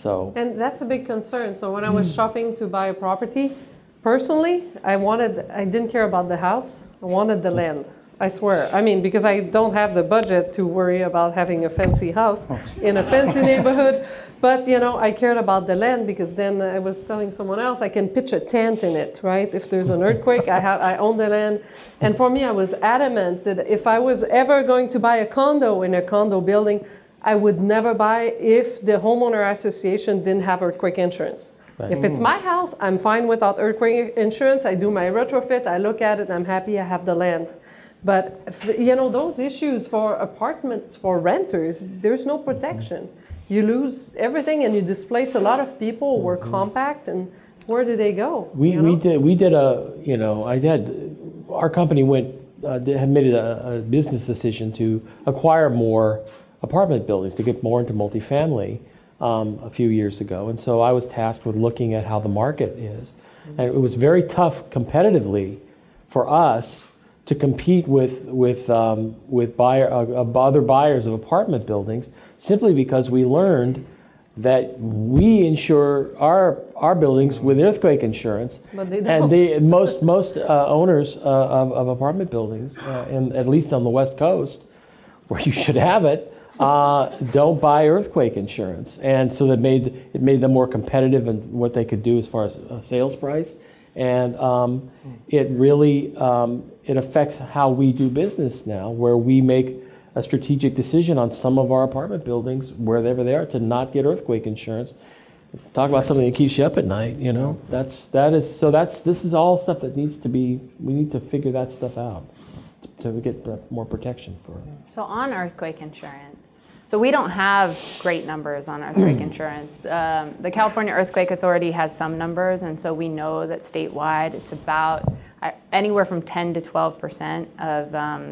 So. And that's a big concern. So when I was shopping to buy a property, personally, I wanted, I didn't care about the house. I wanted the land, I swear. I mean, because I don't have the budget to worry about having a fancy house in a fancy neighborhood. But, you know, I cared about the land, because then I was telling someone else, I can pitch a tent in it, right? If there's an earthquake, I, have, I own the land. And for me, I was adamant that if I was ever going to buy a condo in a condo building, I would never buy if the homeowner association didn't have earthquake insurance. Right. If it's my house, I'm fine without earthquake insurance. I do my retrofit, I look at it, I'm happy I have the land. But, you know, those issues for apartments, for renters, there's no protection. You lose everything and you displace a lot of people. We're mm-hmm. compact, and where do they go? We, you know? we, did, we did a, you know, I had, our company went, uh, had made a, a business decision to acquire more apartment buildings, to get more into multifamily um, a few years ago. And so I was tasked with looking at how the market is. And it was very tough competitively for us to compete with, with, um, with buyer, uh, other buyers of apartment buildings, simply because we learned that we insure our, our buildings with earthquake insurance. But they don't. And the, most, most uh, owners uh, of, of apartment buildings, uh, in, at least on the West Coast, where you should have it, Uh, don't buy earthquake insurance, and so that made it made them more competitive in what they could do as far as uh, sales price, and um, it really um, it affects how we do business now, where we make a strategic decision on some of our apartment buildings, wherever they are, to not get earthquake insurance. Talk about something that keeps you up at night, you know. That's that is so. That's this is all stuff that needs to be. We need to figure that stuff out to get more protection for it. So on earthquake insurance. So we don't have great numbers on earthquake insurance. Um, the California Earthquake Authority has some numbers, and so we know that statewide it's about anywhere from ten to twelve percent of um,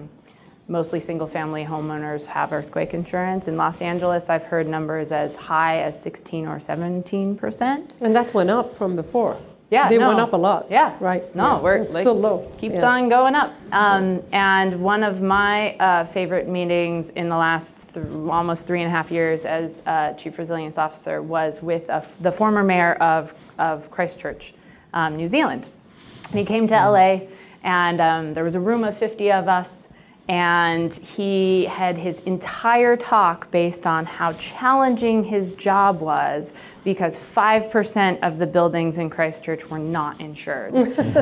mostly single-family homeowners have earthquake insurance. In Los Angeles, I've heard numbers as high as sixteen or seventeen percent. And that went up from before. Yeah, they no. went up a lot. Yeah, right. No, yeah. we're it's like, still low. Keeps yeah. on going up. Um, and one of my uh, favorite meetings in the last th almost three and a half years as uh, Chief Resilience Officer was with a f the former mayor of, of Christchurch, um, New Zealand. And he came to L A, and um, there was a room of fifty of us, and he had his entire talk based on how challenging his job was, because five percent of the buildings in Christchurch were not insured.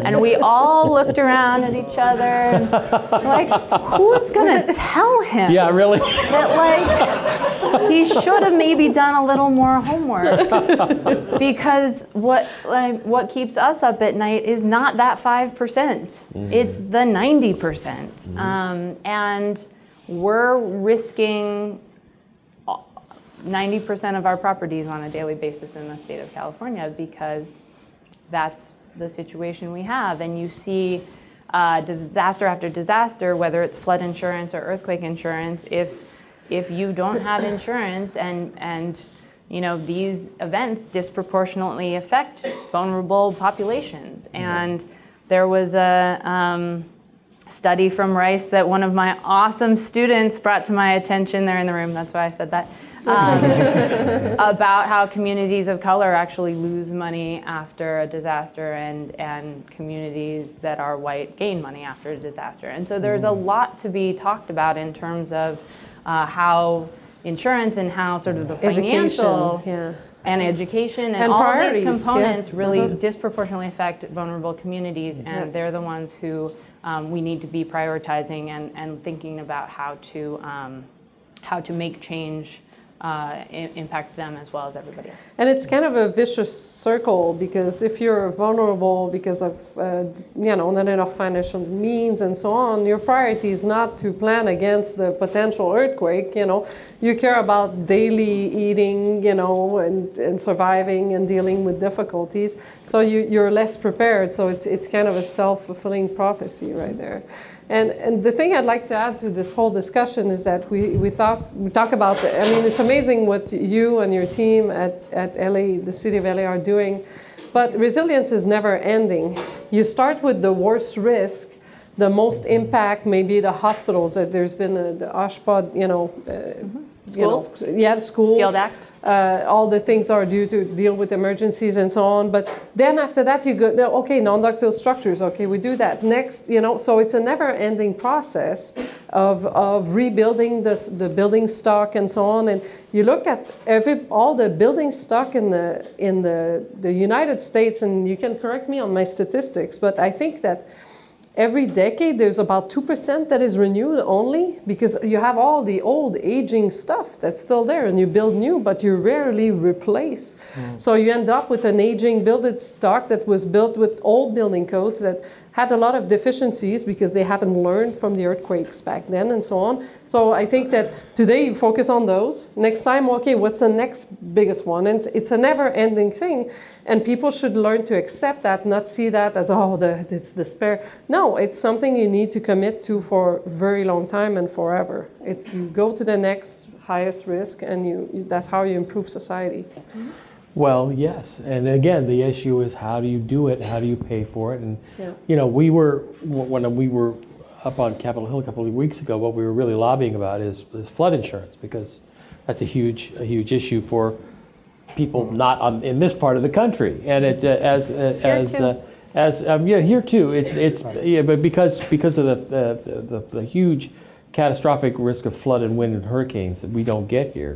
And we all looked around at each other and like, who's gonna tell him? Yeah, really? That like, he should have maybe done a little more homework. Because what, like, what keeps us up at night is not that five percent. Mm-hmm. It's the ninety percent. Mm-hmm. um, and we're risking ninety percent of our properties on a daily basis in the state of California, because that's the situation we have. And you see uh, disaster after disaster, whether it's flood insurance or earthquake insurance, if if you don't have insurance, and and you know these events disproportionately affect vulnerable populations. Mm-hmm. And there was a um, study from Rice that one of my awesome students brought to my attention. They're in the room, that's why I said that. um, about how communities of color actually lose money after a disaster, and, and communities that are white gain money after a disaster. And so there's a lot to be talked about in terms of uh, how insurance and how sort of the financial education, yeah. and education and, and all of these components yeah. really mm-hmm. disproportionately affect vulnerable communities, and yes. they're the ones who um, we need to be prioritizing and, and thinking about how to, um, how to make change Uh, impact them as well as everybody else. And it's kind of a vicious circle, because if you're vulnerable because of uh, you know, not enough financial means and so on, your priority is not to plan against the potential earthquake. You know, you care about daily eating, you know, and, and surviving and dealing with difficulties. So you, you're less prepared. So it's it's kind of a self-fulfilling prophecy right there. And, and the thing I'd like to add to this whole discussion is that we, we, thought, we talk about, the, I mean, it's amazing what you and your team at, at L A, the city of L A, are doing, but resilience is never ending. You start with the worst risk, the most impact, maybe the hospitals, that there's been a, the OSHPOD, you know, uh, mm-hmm. Schools? You know, yeah, schools. Field Act. Uh, all the things are due to deal with emergencies and so on. But then after that, you go, okay, non-ductile structures. Okay, we do that. Next, you know, so it's a never-ending process of, of rebuilding this, the building stock and so on. And you look at every, all the building stock in, the, in the, the United States, and you can correct me on my statistics, but I think that every decade, there's about two percent that is renewed only, because you have all the old aging stuff that's still there, and you build new, but you rarely replace. Mm. So you end up with an aging building stock that was built with old building codes that had a lot of deficiencies because they haven't learned from the earthquakes back then and so on. So I think that today you focus on those. Next time, okay, what's the next biggest one? And it's a never-ending thing. And people should learn to accept that, not see that as, oh, the, it's despair. No, it's something you need to commit to for a very long time and forever. It's you go to the next highest risk, and you, that's how you improve society. Well, yes. And again, the issue is, how do you do it? How do you pay for it? And, yeah. you know, we were, when we were up on Capitol Hill a couple of weeks ago, what we were really lobbying about is, is flood insurance, because that's a huge, a huge issue for people not on, in this part of the country, and it uh, as uh, as uh, as um, yeah here too. It's it's yeah, but because because of the, uh, the the huge catastrophic risk of flood and wind and hurricanes that we don't get here.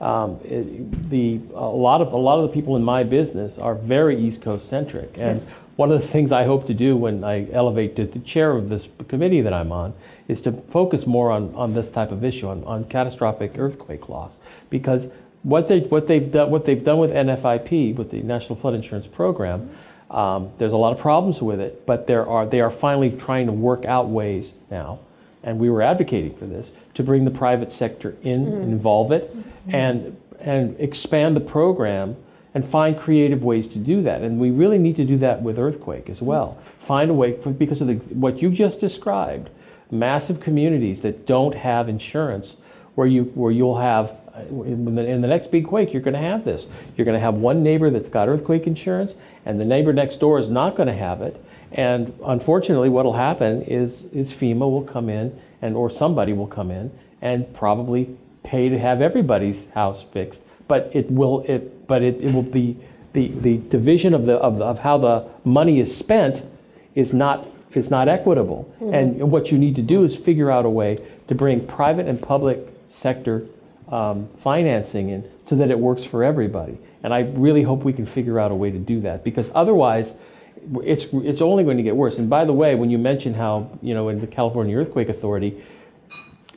Um, it, the a lot of a lot of the people in my business are very East Coast centric, and yeah. one of the things I hope to do when I elevate to the chair of this committee that I'm on is to focus more on on this type of issue, on on catastrophic earthquake loss, because. What they what they've done what they've done with N F I P, with the National Flood Insurance Program, um, there's a lot of problems with it, but there are they are finally trying to work out ways now, and we were advocating for this, to bring the private sector in, mm-hmm. involve it, mm-hmm. and and expand the program and find creative ways to do that. And we really need to do that with earthquake as well. Mm-hmm. Find a way, because of the, what you just described, massive communities that don't have insurance, where you where you'll have. In the, in the next big quake, you're going to have this. You're going to have one neighbor that's got earthquake insurance, and the neighbor next door is not going to have it. And unfortunately, what will happen is, is FEMA will come in, and or somebody will come in and probably pay to have everybody's house fixed. But it will it but it, it will be the the division of the of the, of how the money is spent is not is not equitable. Mm-hmm. And what you need to do is figure out a way to bring private and public sector. Um, financing in, so that it works for everybody, and I really hope we can figure out a way to do that, because otherwise, it's it's only going to get worse. And by the way, when you mention how you know in the California Earthquake Authority,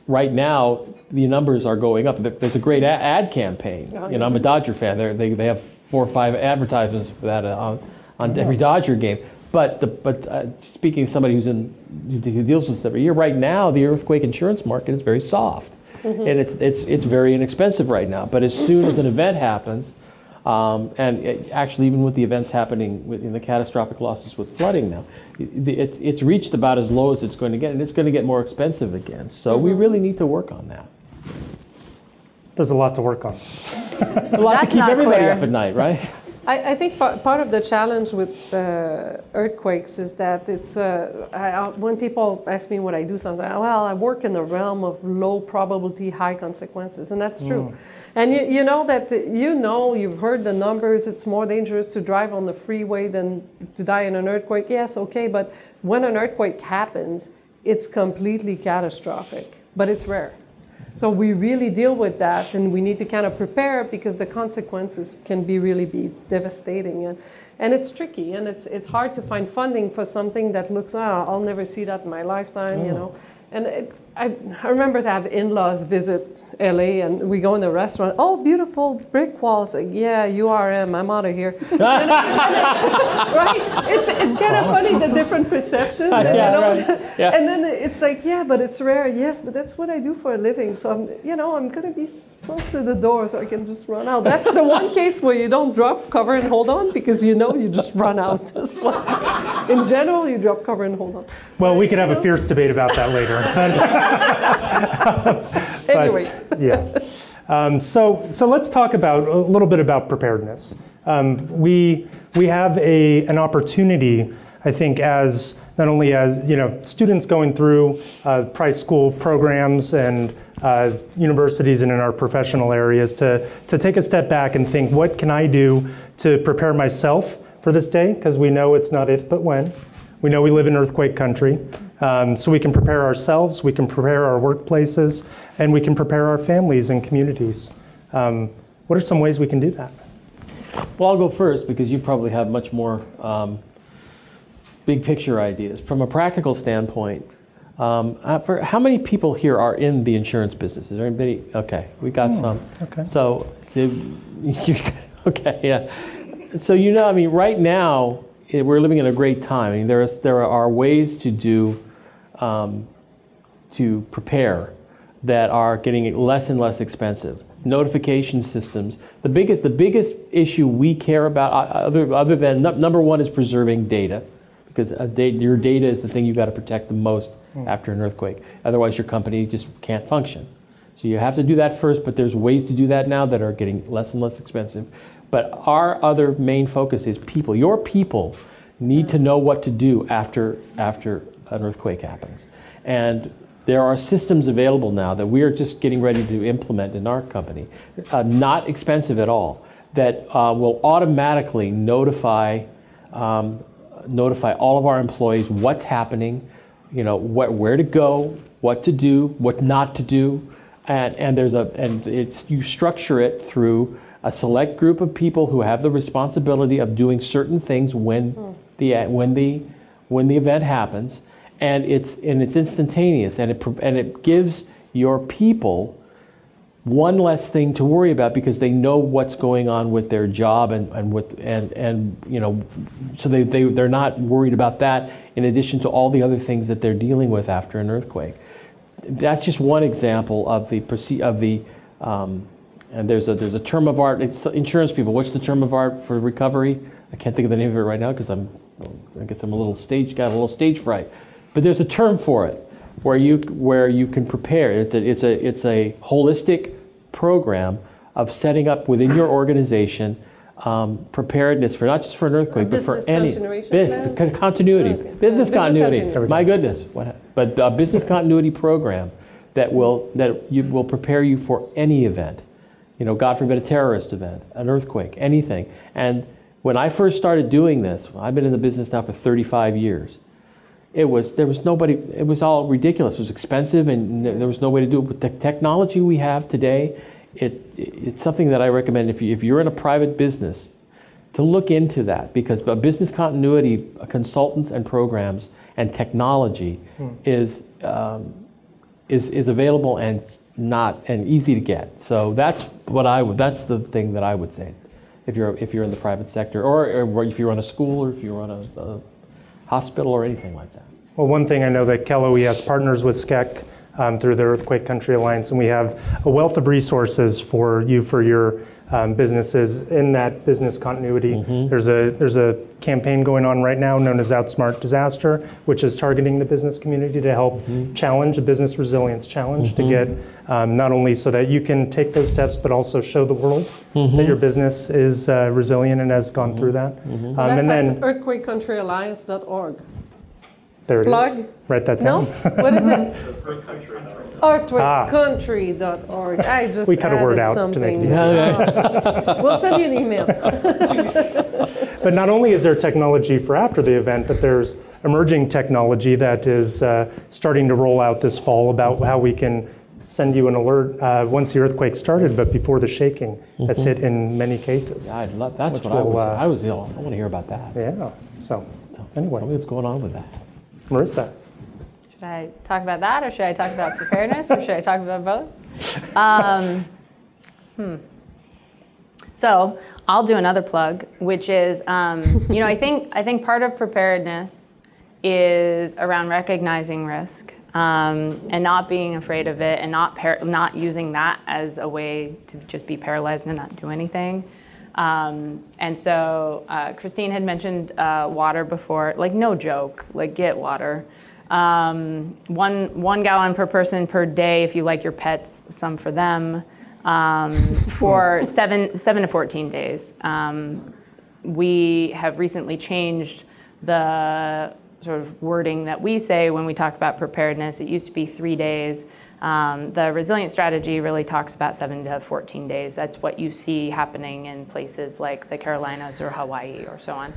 right now the numbers are going up. There's a great ad campaign. You know, I'm a Dodger fan. They're, they they have four or five advertisements for that on on every Dodger game. But the, but uh, speaking to somebody who's in who deals with this every year, right now the earthquake insurance market is very soft. Mm-hmm. And it's it's it's very inexpensive right now. But as soon as an event happens, um, and it, actually even with the events happening with, in the catastrophic losses with flooding now, it, it, it's reached about as low as it's going to get, and it's going to get more expensive again. So mm-hmm. we really need to work on that. There's a lot to work on. A lot That's to keep everybody clear. Up at night, right? I, I think part of the challenge with uh, earthquakes is that it's uh, I, when people ask me what I do, sometimes well, I work in the realm of low probability, high consequences, and that's true. Mm. And you, you know that you know you've heard the numbers. It's more dangerous to drive on the freeway than to die in an earthquake. Yes, okay, but when an earthquake happens, it's completely catastrophic, but it's rare. So we really deal with that, and we need to kind of prepare, because the consequences can be really be devastating. And And it's tricky, and it's it's hard to find funding for something that looks, ah, I'll never see that in my lifetime, oh. you know. And it, I, I remember to have in-laws visit L A, and we go in the restaurant, oh, beautiful brick walls. Like, yeah, U R M, I'm out of here. and, and, right? It's, it's kind of funny, the different perceptions. Yeah, you know? Right. Yeah. And then it's like, yeah, but it's rare. Yes, but that's what I do for a living. So, I'm, you know, I'm going to be close to the door so I can just run out. That's the one case where you don't drop, cover, and hold on, because you know you just run out. In general, you drop, cover, and hold on. Well, but, we could have know? a fierce debate about that later. but, Anyways. Yeah. Um, so, so let's talk about a little bit about preparedness. Um, we we have a an opportunity, I think, as not only as you know students going through uh, price school programs and uh, universities and in our professional areas to to take a step back and think, what can I do to prepare myself for this day? Because we know it's not if but when. We know we live in earthquake country. Um, so we can prepare ourselves, we can prepare our workplaces, and we can prepare our families and communities. Um, what are some ways we can do that? Well, I'll go first because you probably have much more um, big picture ideas. From a practical standpoint, um, uh, for how many people here are in the insurance business? Is there anybody? Okay, we got oh, some. Okay. So, so you, okay, yeah. So you know, I mean, right now, it, we're living in a great time. I mean, there, is, there are ways to do Um, to prepare that are getting less and less expensive. Notification systems. The biggest, the biggest issue we care about, other, other than number one, is preserving data, because a da your data is the thing you've got to protect the most mm. after an earthquake. Otherwise, your company just can't function. So you have to do that first, but there's ways to do that now that are getting less and less expensive. But our other main focus is people. Your people need to know what to do after after. an earthquake happens. And there are systems available now that we are just getting ready to implement in our company, uh, not expensive at all, that uh, will automatically notify um, notify all of our employees what's happening, you know, what, where to go, what to do, what not to do, and, and there's a and it's you structure it through a select group of people who have the responsibility of doing certain things when mm. the when the when the event happens. And it's and it's instantaneous, and it and it gives your people one less thing to worry about because they know what's going on with their job and and with and and you know, so they they they're not worried about that in addition to all the other things that they're dealing with after an earthquake. That's just one example of the of the um, and there's a there's a term of art. It's insurance people. What's the term of art for recovery? I can't think of the name of it right now because I'm I guess I'm a little stage got a little stage fright. But there's a term for it, where you where you can prepare. It's a it's a it's a holistic program of setting up within your organization um, preparedness for not just for an earthquake, but for any business continuity, oh, okay. business, business continuity. continuity. My goodness, what? But a business continuity program that will that you will prepare you for any event. You know, God forbid, a terrorist event, an earthquake, anything. And when I first started doing this, I've been in the business now for thirty-five years. It was, there was nobody, it was all ridiculous. It was expensive and there was no way to do it. With the technology we have today, it, it's something that I recommend if, you, if you're in a private business to look into that, because business continuity consultants and programs and technology hmm. is, um, is, is available and not, and easy to get. So that's what I would, that's the thing that I would say if you're, if you're in the private sector or, or if you run a school or if you run a, a hospital or anything like that. Well, one thing I know that Cal O E S partners with S C E C um, through the Earthquake Country Alliance, and we have a wealth of resources for you for your um, businesses in that business continuity. Mm-hmm. There's a there's a campaign going on right now known as Outsmart Disaster, which is targeting the business community to help mm-hmm. challenge a business resilience challenge mm-hmm. to get um, not only so that you can take those steps, but also show the world mm-hmm. that your business is uh, resilient and has gone mm-hmm. through that. Mm-hmm. So um, that's and then the earthquake country alliance dot org. There it Plug. is. Write that down. No? What is it? earthquake country dot org. Ah. I just we cut added a word out something. To make it easier. Oh. We'll send you an email. But not only is there technology for after the event, but there's emerging technology that is uh, starting to roll out this fall about how we can send you an alert uh, once the earthquake started, but before the shaking mm-hmm. has hit in many cases. Yeah, I'd love, that's what will, I was, uh, I was ill. I want to hear about that. Yeah, so anyway. Tell me what's going on with that. Marissa. Should I talk about that, or should I talk about preparedness, or should I talk about both? Um, hmm. So I'll do another plug, which is, um, you know, I think, I think part of preparedness is around recognizing risk um, and not being afraid of it, and not, par not using that as a way to just be paralyzed and not do anything. Um, and so uh, Christine had mentioned uh, water before, like no joke, like get water. Um, one, one gallon per person per day if you like your pets, some for them. Um, for seven, seven to fourteen days. Um, we have recently changed the sort of wording that we say when we talk about preparedness. It used to be three days. Um, the resilience strategy really talks about seven to fourteen days. That's what you see happening in places like the Carolinas or Hawaii or so on.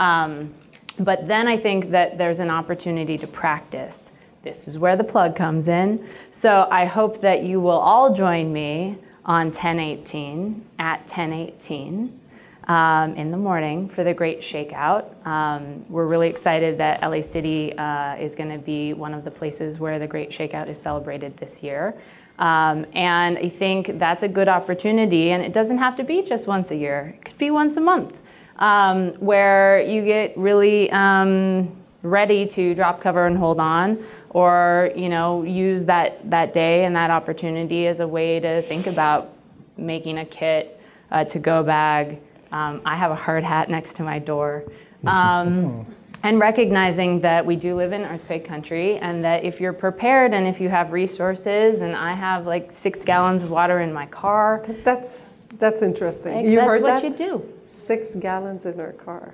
Um, but then I think that there's an opportunity to practice. This is where the plug comes in. So I hope that you will all join me on ten eighteen, at ten eighteen um, in the morning for the Great Shakeout. Um, we're really excited that L A City uh, is gonna be one of the places where the Great Shakeout is celebrated this year. Um, and I think that's a good opportunity, and it doesn't have to be just once a year, it could be once a month, um, where you get really um, ready to drop cover and hold on, or you know, use that, that day and that opportunity as a way to think about making a kit, a to-go bag. Um, I have a hard hat next to my door. Um, and recognizing that we do live in earthquake country, and that if you're prepared and if you have resources, and I have like six gallons of water in my car. That's, that's interesting. Like, you that's heard what that? you do. Six gallons in our car,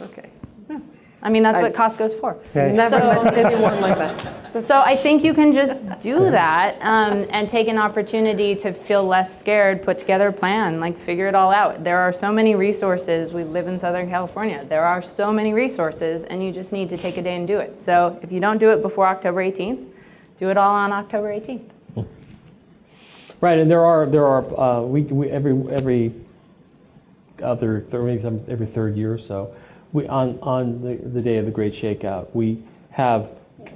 okay. Yeah. I mean, that's I, what Costco's for. Okay. Never so, met anyone like that. So I think you can just do that um, and take an opportunity to feel less scared, put together a plan, like figure it all out. There are so many resources. We live in Southern California. There are so many resources, and you just need to take a day and do it. So if you don't do it before October eighteenth, do it all on October eighteenth. Right, and there are, there are uh, we, we, every, every other, maybe some, every third year or so, We, on on the, the day of the Great Shakeout, we have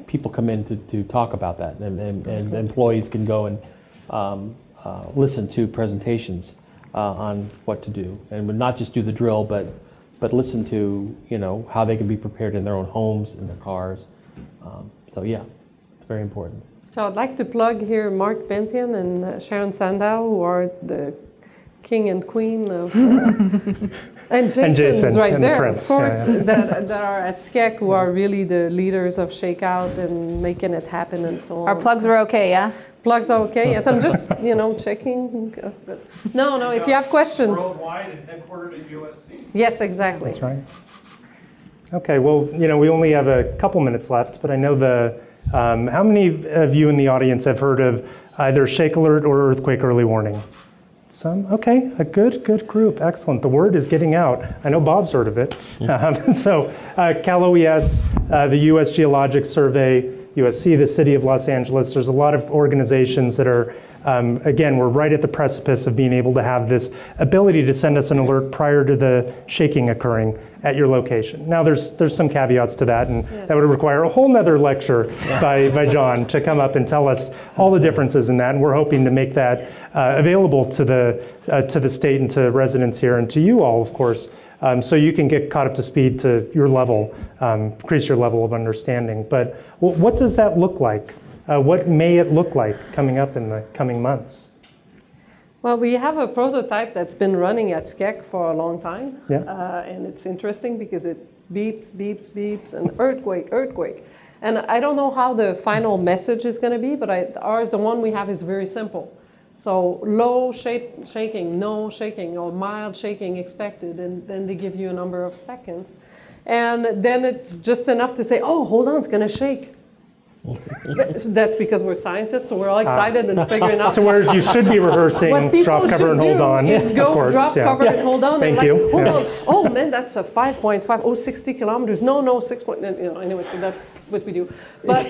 people come in to, to talk about that, and, and, and employees can go and um, uh, listen to presentations uh, on what to do, and not just do the drill, but but listen to you know how they can be prepared in their own homes, in their cars. Um, so yeah, it's very important. So I'd like to plug here Mark Bention and uh, Sharon Sandow, who are the king and queen of, uh, and Jason's and Jason, right and there, the prince, of course, yeah, yeah. That, that are at S C E C, who are really the leaders of Shakeout and making it happen and so on. Our plugs are okay, yeah? Plugs are okay, yes. I'm just, you know, checking. No, no, if you have questions. Worldwide and headquartered at U S C. Yes, exactly. That's right. Okay, well, you know, we only have a couple minutes left, but I know the, um, how many of you in the audience have heard of either Shake Alert or Earthquake Early Warning? Some, okay, a good, good group, excellent. The word is getting out. I know Bob's heard of it. Mm-hmm. um, so uh, Cal O E S, uh, the U S Geologic Survey, U S C, the City of Los Angeles, there's a lot of organizations that are, um, again, we're right at the precipice of being able to have this ability to send us an alert prior to the shaking occurring at your location. Now there's, there's some caveats to that, and yeah. that would require a whole nother lecture yeah. by, by John to come up and tell us all the differences in that, and we're hoping to make that uh, available to the, uh, to the state and to residents here and to you all, of course, um, so you can get caught up to speed to your level, um, increase your level of understanding. But well, what does that look like? Uh, what may it look like coming up in the coming months? Well, we have a prototype that's been running at S C E C for a long time. Yeah. Uh, and it's interesting because it beeps, beeps, beeps, and earthquake, earthquake. And I don't know how the final message is going to be, but I, ours, the one we have is very simple. So low shake, shaking, no shaking, or mild shaking expected, and then they give you a number of seconds. And then it's just enough to say, oh, hold on, it's going to shake. That's because we're scientists, so we're all excited uh, and figuring out. So whereas you should be rehearsing drop cover and hold on. Is go of course, drop yeah. cover yeah. and hold on. Thank and you. Like, hold yeah. on. Oh man, that's a five point five. Oh, sixty kilometers. No, no, six point. You know, anyway, so that's what we do. But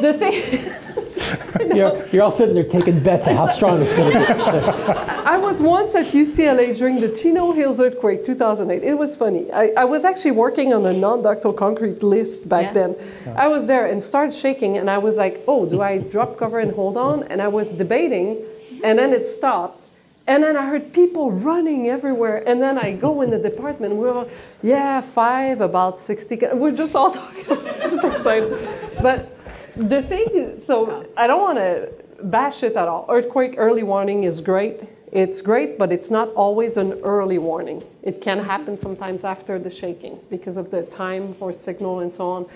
the thing, you know, you're, you're all sitting there taking bets on how strong it's going to be. I was once at U C L A during the Chino Hills earthquake, two thousand eight. It was funny. I, I was actually working on a non-ductile concrete list back yeah. then. Oh. I was there and started shaking. And I was like, oh, do I drop cover and hold on? And I was debating, and then it stopped. And then I heard people running everywhere. And then I go in the department, and we're all, yeah, five, about sixty. We're just all talking, just excited. But the thing, so I don't want to bash it at all. Earthquake early warning is great. It's great, but it's not always an early warning. It can happen sometimes after the shaking because of the time for signal and so on.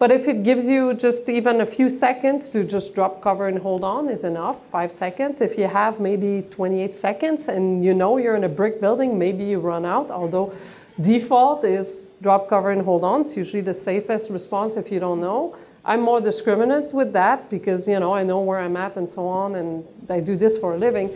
But if it gives you just even a few seconds to just drop cover and hold on is enough, five seconds. If you have maybe twenty-eight seconds and you know you're in a brick building, maybe you run out, although default is drop cover and hold on. It's usually the safest response if you don't know. I'm more discriminant with that because, you know, I know where I'm at and so on, and I do this for a living.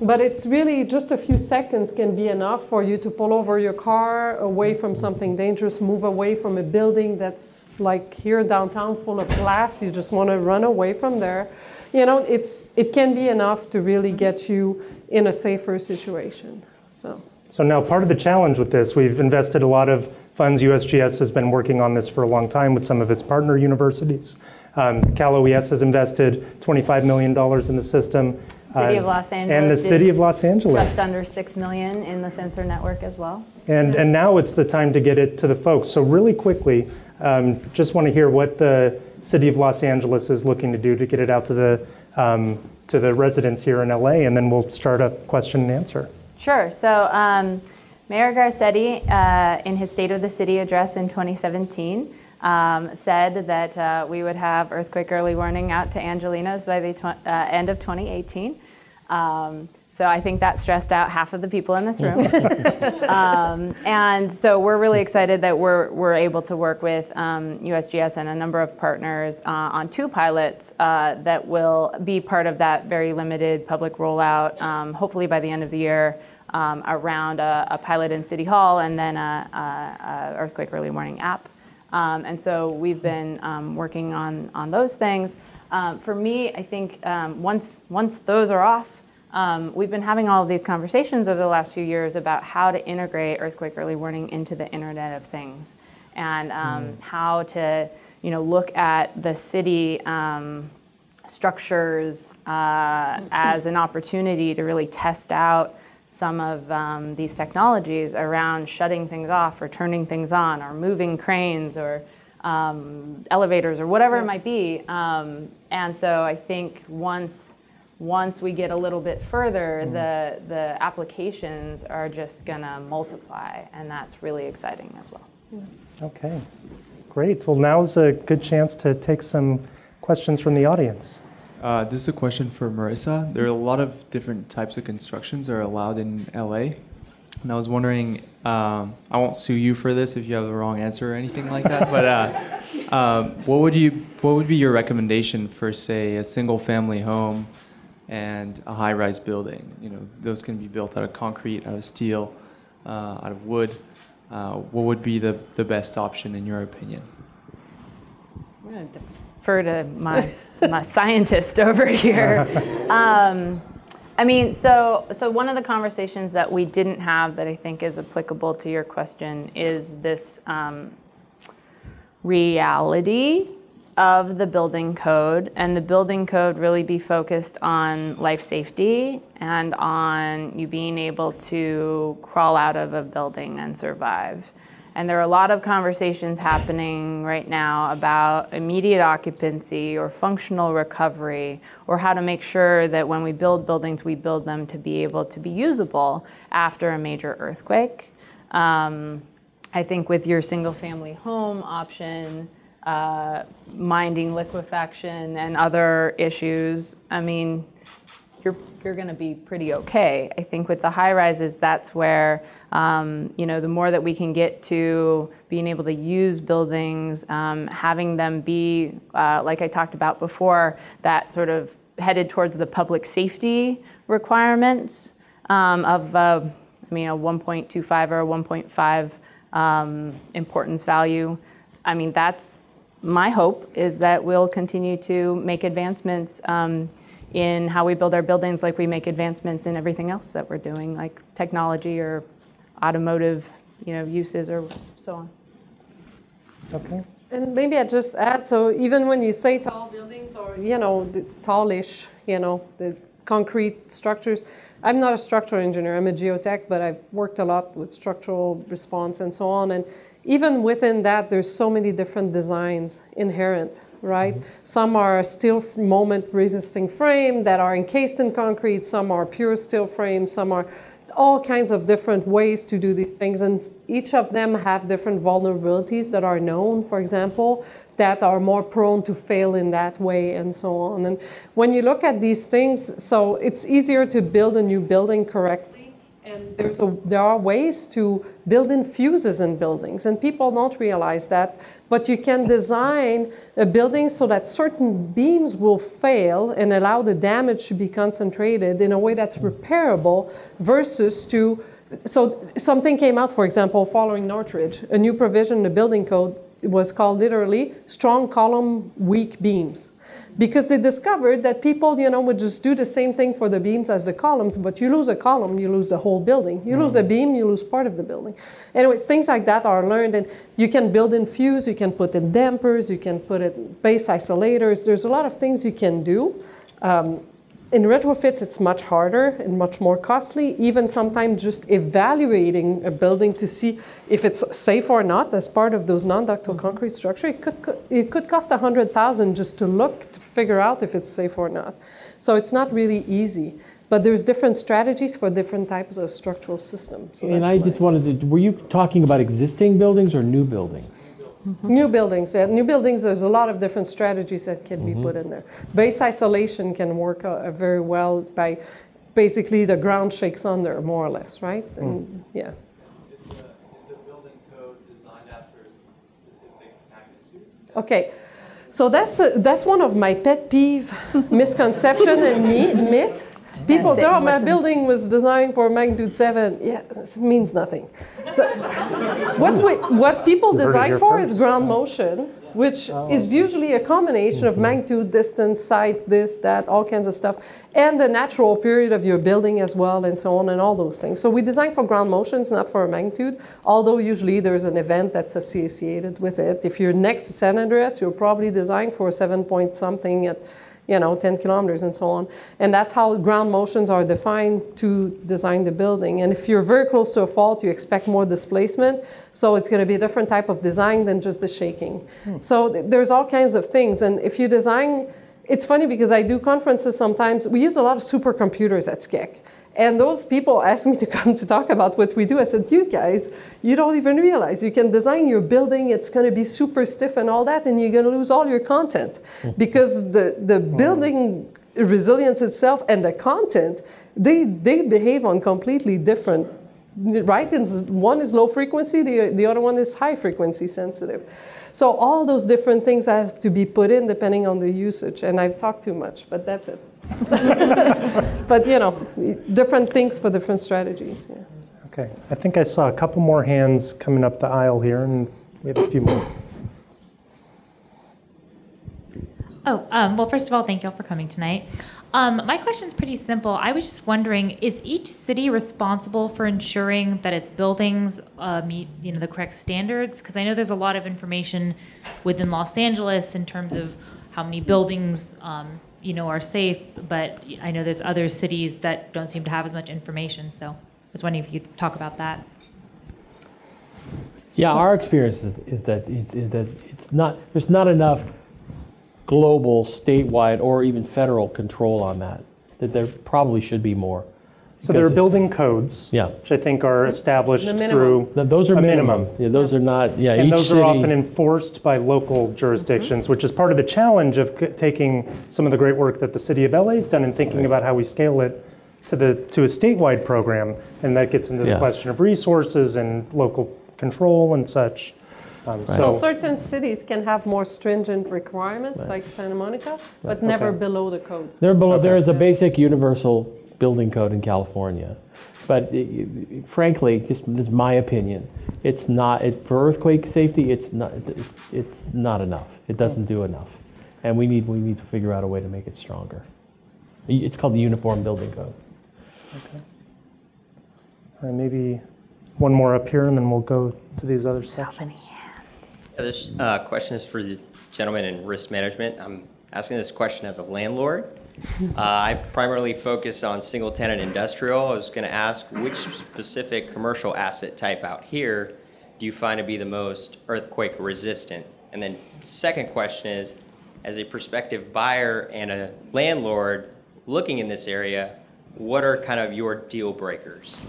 But it's really just a few seconds can be enough for you to pull over your car away from something dangerous, move away from a building that's like here downtown full of glass, you just want to run away from there. You know, it's it can be enough to really get you in a safer situation. So so now part of the challenge with this, we've invested a lot of funds. U S G S has been working on this for a long time with some of its partner universities. Um, Cal O E S has invested twenty-five million dollars in the system. City of Los Angeles. And the City of Los Angeles. Just under six million dollars in the sensor network as well. And, and now it's the time to get it to the folks. So really quickly, um, just want to hear what the City of Los Angeles is looking to do to get it out to the, um, to the residents here in L A, and then we'll start a question and answer. Sure. So um, Mayor Garcetti, uh, in his State of the City address in twenty seventeen, Um, said that uh, we would have earthquake early warning out to Angelinos by the uh, end of twenty eighteen. Um, so I think that stressed out half of the people in this room. um, and so we're really excited that we're, we're able to work with um, U S G S and a number of partners uh, on two pilots uh, that will be part of that very limited public rollout, um, hopefully by the end of the year. Um, around a, a pilot in City Hall and then a, a, a earthquake early warning app. Um, and so we've been um, working on, on those things. Um, for me, I think um, once, once those are off, um, we've been having all of these conversations over the last few years about how to integrate earthquake early warning into the Internet of Things, and um, mm-hmm. how to you know, look at the city um, structures uh, as an opportunity to really test out some of um, these technologies around shutting things off or turning things on or moving cranes or um, elevators or whatever it might be. Um, and so I think once once we get a little bit further, mm. the, the applications are just going to multiply, and that's really exciting as well. Yeah. Okay, great. Well, now's a good chance to take some questions from the audience. Uh, this is a question for Marissa. There are a lot of different types of constructions that are allowed in L A, and I was wondering, um, I won't sue you for this if you have the wrong answer or anything like that, but uh, um, what would you, what would be your recommendation for, say, a single-family home and a high-rise building? You know, those can be built out of concrete, out of steel, uh, out of wood. Uh, what would be the, the best option in your opinion? Yeah, defer to my, my scientist over here. Um, I mean, so, so one of the conversations that we didn't have that I think is applicable to your question is this um, reality of the building code, and the building code really be focused on life safety and on you being able to crawl out of a building and survive. And there are a lot of conversations happening right now about immediate occupancy or functional recovery, or how to make sure that when we build buildings, we build them to be able to be usable after a major earthquake. Um, I think with your single family home option, uh, minding liquefaction and other issues, I mean, you're you're going to be pretty okay. I think with the high rises, that's where um, you know, the more that we can get to being able to use buildings, um, having them be uh, like I talked about before, that sort of headed towards the public safety requirements um, of uh, I mean a one point two five or a one point five um, importance value. I mean, that's my hope, is that we'll continue to make advancements um, in how we build our buildings, like we make advancements in everything else that we're doing, like technology or automotive, you know, uses or so on. Okay. And maybe I just add, so even when you say tall buildings or, you know, the tallish, you know, the concrete structures, I'm not a structural engineer, I'm a geotech, but I've worked a lot with structural response and so on. And even within that, there's so many different designs inherent, right? Mm-hmm. Some are steel moment resisting frame that are encased in concrete, some are pure steel frame, some are all kinds of different ways to do these things. And each of them have different vulnerabilities that are known, for example, that are more prone to fail in that way and so on. And when you look at these things, so it's easier to build a new building correctly. And there's a, there are ways to build in fuses in buildings, and people don't realize that. But you can design a building so that certain beams will fail and allow the damage to be concentrated in a way that's repairable versus to... So something came out, for example, following Northridge. A new provision in the building code was called literally strong column, weak beams. Because they discovered that people, you know, would just do the same thing for the beams as the columns, but you lose a column, you lose the whole building. You lose a beam, you lose part of the building. Anyways, things like that are learned, and you can build in fuse, you can put in dampers, you can put in base isolators. There's a lot of things you can do. Um, in retrofits, it's much harder and much more costly, even sometimes just evaluating a building to see if it's safe or not as part of those non-ductile concrete structure. It could, it could cost one hundred thousand dollars just to look, to figure out if it's safe or not. So it's not really easy. But there's different strategies for different types of structural systems. So and I why. just wanted to, were you talking about existing buildings or new buildings? Mm-hmm. New buildings. Yeah. New buildings, there's a lot of different strategies that can mm-hmm. be put in there. Base isolation can work uh, very well by basically the ground shakes under, more or less, right? Mm. And, yeah. Is the, is the building code designed after specific magnitude? Okay. So that's, a, that's one of my pet peeve, misconception and me, myth. Just people say, oh, my building was designed for magnitude seven. Yeah, this means nothing. So what, we, what people design for first. is ground motion, which oh. is usually a combination mm-hmm. of magnitude, distance, site, this, that, all kinds of stuff, and the natural period of your building as well, and so on, and all those things. So we design for ground motions, not for magnitude, although usually there's an event that's associated with it. If you're next to San Andreas, you're probably designed for seven point something at, you know, ten kilometers and so on. And that's how ground motions are defined to design the building. And if you're very close to a fault, you expect more displacement. So it's going to be a different type of design than just the shaking. Hmm. So th there's all kinds of things. And if you design, it's funny because I do conferences sometimes. We use a lot of supercomputers at S C E C. And those people asked me to come to talk about what we do. I said, you guys, you don't even realize. You can design your building, it's going to be super stiff and all that, and you're going to lose all your content. Because the, the building resilience itself and the content, they, they behave on completely different, right? One is low frequency, the, the other one is high frequency sensitive. So all those different things have to be put in depending on the usage. And I've talked too much, but that's it. But you know, different things for different strategies. Yeah. Okay, I think I saw a couple more hands coming up the aisle here, and we have a few more. Oh, um, well, first of all, thank you all for coming tonight. Um, my question's pretty simple. I was just wondering, is each city responsible for ensuring that its buildings uh, meet, you know, the correct standards? Because I know there's a lot of information within Los Angeles in terms of how many buildings um, you know, are safe, but I know there's other cities that don't seem to have as much information, so I was wondering if you could talk about that. Yeah, so our experience is, is, that, is, is that it's not, there's not enough global, statewide, or even federal control on that, that there probably should be more. So there are building codes, yeah. which I think are established through no, those are a minimum. minimum. Yeah, those are not, yeah. And each those city... are often enforced by local jurisdictions, mm-hmm. which is part of the challenge of c taking some of the great work that the city of L A's done and thinking right. about how we scale it to the to a statewide program, and that gets into yeah. the question of resources and local control and such. Um, right. so, so certain cities can have more stringent requirements, right. like Santa Monica, right. but okay. never below the code. They're below. Okay. There is a basic universal building code in California, but it, frankly, just this is my opinion. It's not it, for earthquake safety. It's not. It, it's not enough. It doesn't do enough, and we need we need to figure out a way to make it stronger. It's called the Uniform Building Code. Okay. All right, maybe one more up here, and then we'll go to these other sections. So many hands. Yeah, this uh, question is for the gentleman in risk management. I'm asking this question as a landlord. Uh, I primarily focus on single-tenant industrial. I was going to ask, which specific commercial asset type out here do you find to be the most earthquake-resistant? And then second question is, as a prospective buyer and a landlord looking in this area, what are kind of your deal breakers?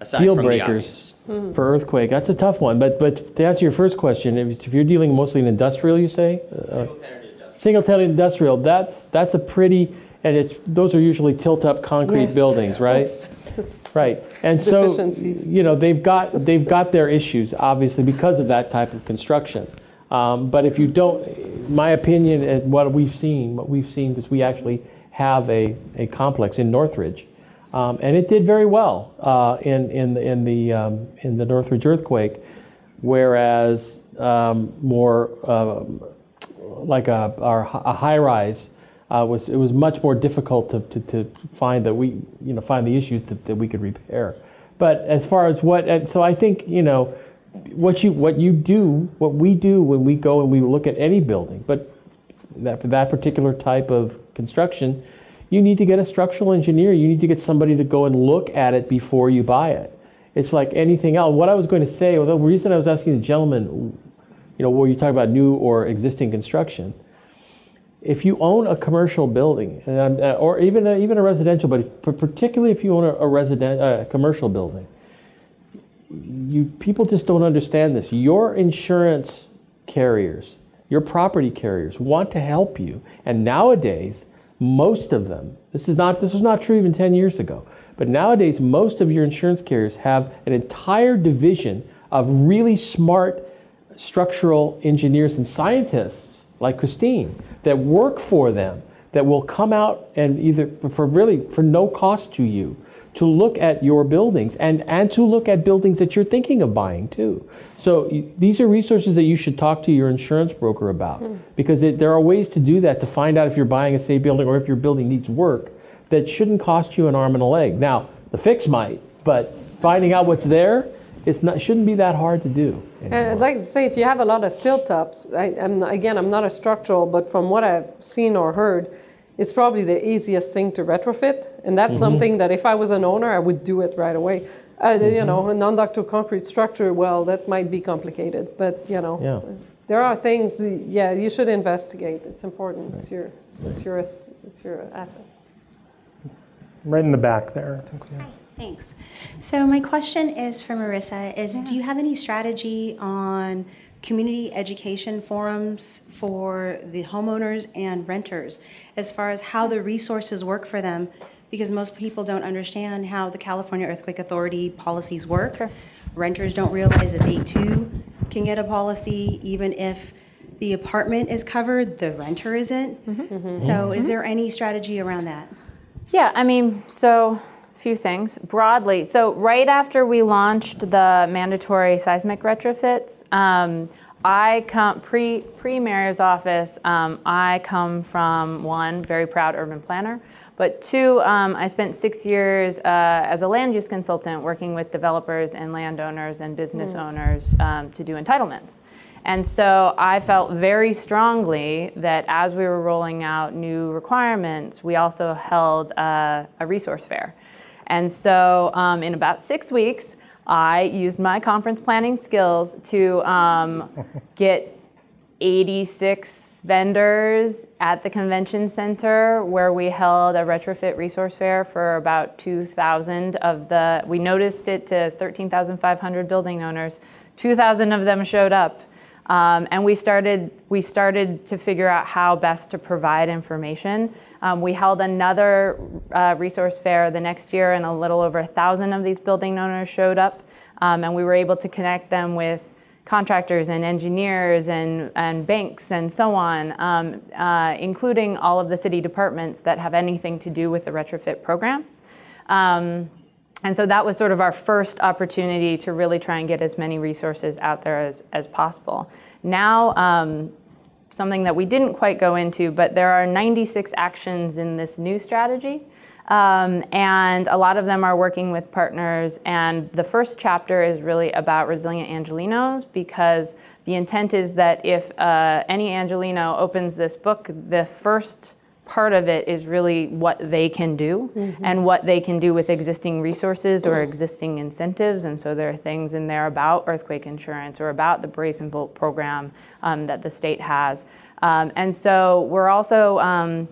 Aside deal from breakers the obvious. For earthquake, that's a tough one. But, but to answer your first question, if you're dealing mostly in industrial, you say? Single-tenant industrial. Single-tenant industrial, that's, that's a pretty... And it's, those are usually tilt-up concrete yes. buildings, right? It's, it's right. And so, you know, they've got, they've got their issues, obviously, because of that type of construction. Um, but if you don't, my opinion, and what we've seen, what we've seen, because we actually have a, a complex in Northridge, um, and it did very well uh, in, in, in, the, um, in the Northridge earthquake, whereas um, more uh, like a, a high-rise, Uh, was, it was much more difficult to, to, to find that we, you know, find the issues that, that we could repair. But as far as what, so I think, you know, what you, what you do, what we do when we go and we look at any building, but that, for that particular type of construction, you need to get a structural engineer. You need to get somebody to go and look at it before you buy it. It's like anything else. What I was going to say, well, the reason I was asking the gentleman, you know, were you talking about new or existing construction? If you own a commercial building, and, uh, or even a, even a residential, but if, particularly if you own a, a resident, uh, commercial building, you people just don't understand this. Your insurance carriers, your property carriers, want to help you, and nowadays most of them. This is not this was not true even ten years ago, but nowadays most of your insurance carriers have an entire division of really smart structural engineers and scientists like Christine that work for them, that will come out and either for really for no cost to you to look at your buildings and, and to look at buildings that you're thinking of buying too. So you, these are resources that you should talk to your insurance broker about mm. because it, there are ways to do that to find out if you're buying a safe building or if your building needs work that shouldn't cost you an arm and a leg. Now, the fix might, but finding out what's there, It's not, it shouldn't be that hard to do. And I'd like to say, if you have a lot of tilt-ups, again, I'm not a structural, but from what I've seen or heard, it's probably the easiest thing to retrofit. And that's mm-hmm. something that if I was an owner, I would do it right away. Uh, mm-hmm. You know, a non-ductile concrete structure, well, that might be complicated. But, you know, yeah. there are things, yeah, you should investigate. It's important. Right. It's, your, right. it's, your, it's your assets. Right in the back there, I think. Yeah. Thanks. So my question is for Marissa is, yeah. do you have any strategy on community education forums for the homeowners and renters as far as how the resources work for them? Because most people don't understand how the California Earthquake Authority policies work. Sure. Renters don't realize that they too can get a policy even if the apartment is covered, the renter isn't. Mm-hmm. So mm-hmm. is there any strategy around that? Yeah, I mean, so... few things broadly. So right after we launched the mandatory seismic retrofits, um, I come pre pre Mario's office. Um, I come from one very proud urban planner, but two, um, I spent six years uh, as a land use consultant working with developers and landowners and business mm. owners um, to do entitlements. And so I felt very strongly that as we were rolling out new requirements, we also held uh, a resource fair. And so um, in about six weeks, I used my conference planning skills to um, get eighty-six vendors at the convention center, where we held a retrofit resource fair for about two thousand of the, we noticed it to thirteen thousand five hundred building owners. two thousand of them showed up. Um, and we started, we started to figure out how best to provide information. Um, we held another uh, resource fair the next year, and a little over a thousand of these building owners showed up. Um, and we were able to connect them with contractors and engineers and, and banks and so on, um, uh, including all of the city departments that have anything to do with the retrofit programs. Um, And so that was sort of our first opportunity to really try and get as many resources out there as, as possible. Now, um, something that we didn't quite go into, but there are ninety-six actions in this new strategy. Um, and a lot of them are working with partners. And the first chapter is really about resilient Angelinos, because the intent is that if uh, any Angelino opens this book, the first part of it is really what they can do, mm-hmm. and what they can do with existing resources or existing incentives. And so there are things in there about earthquake insurance or about the brace and bolt program um, that the state has. Um, and so we're also, um,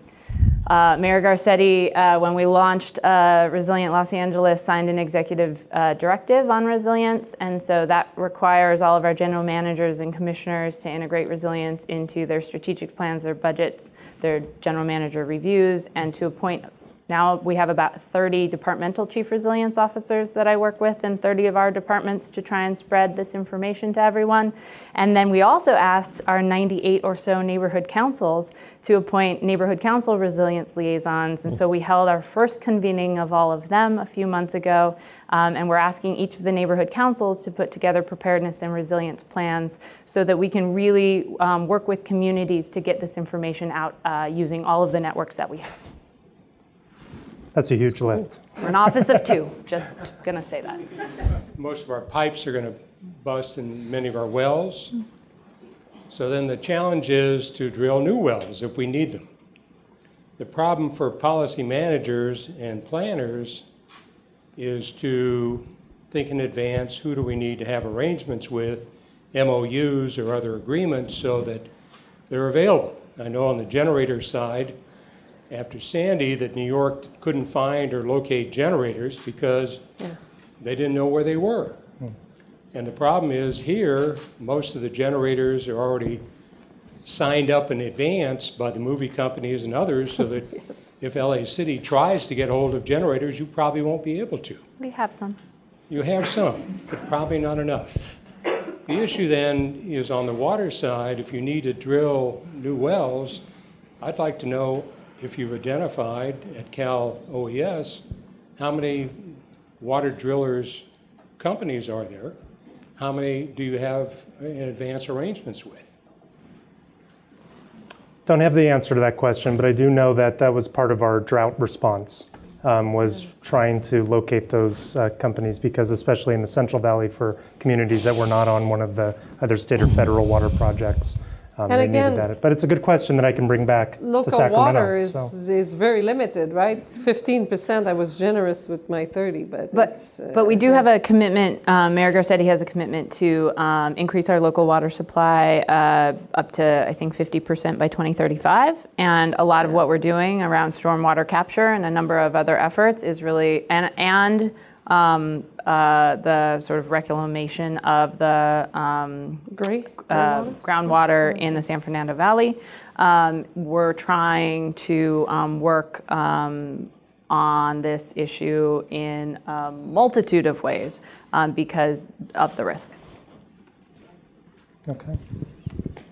uh, Mayor Garcetti, uh, when we launched uh, Resilient Los Angeles, signed an executive uh, directive on resilience. And so that requires all of our general managers and commissioners to integrate resilience into their strategic plans, their budgets, their general manager reviews, and to appoint. Now we have about thirty departmental chief resilience officers that I work with in thirty of our departments to try and spread this information to everyone. And then we also asked our ninety-eight or so neighborhood councils to appoint neighborhood council resilience liaisons. And so we held our first convening of all of them a few months ago. Um, and we're asking each of the neighborhood councils to put together preparedness and resilience plans so that we can really um, work with communities to get this information out uh, using all of the networks that we have. That's a huge lift. We're an office of two, just gonna say that. Most of our pipes are gonna bust in many of our wells. So then the challenge is to drill new wells if we need them. The problem for policy managers and planners is to think in advance, who do we need to have arrangements with, M O Us or other agreements, so that they're available. I know on the generator side, after Sandy, that New York couldn't find or locate generators because yeah. they didn't know where they were. Mm. And the problem is here, most of the generators are already signed up in advance by the movie companies and others, so that yes. if L A City tries to get hold of generators, you probably won't be able to. We have some. You have some, but probably not enough. The issue then is on the water side, if you need to drill new wells, I'd like to know if you've identified at Cal O E S, how many water drillers companies are there? How many do you have in advance arrangements with? Don't have the answer to that question, but I do know that that was part of our drought response, um, was trying to locate those uh, companies, because especially in the Central Valley, for communities that were not on one of the other state or federal water projects, Um, and again, that. But it's a good question that I can bring back to Sacramento. Local water is, so. is very limited, right? fifteen percent, I was generous with my thirty, but But, uh, but we do yeah. have a commitment, um, Mayor Garcetti has a commitment to um, increase our local water supply uh, up to, I think, fifty percent by twenty thirty-five. And a lot yeah. of what we're doing around stormwater capture and a number of other efforts is really, and, and um, Uh, the sort of reclamation of the um, Gray, uh, groundwater in the San Fernando Valley. Um, we're trying to um, work um, on this issue in a multitude of ways um, because of the risk. Okay.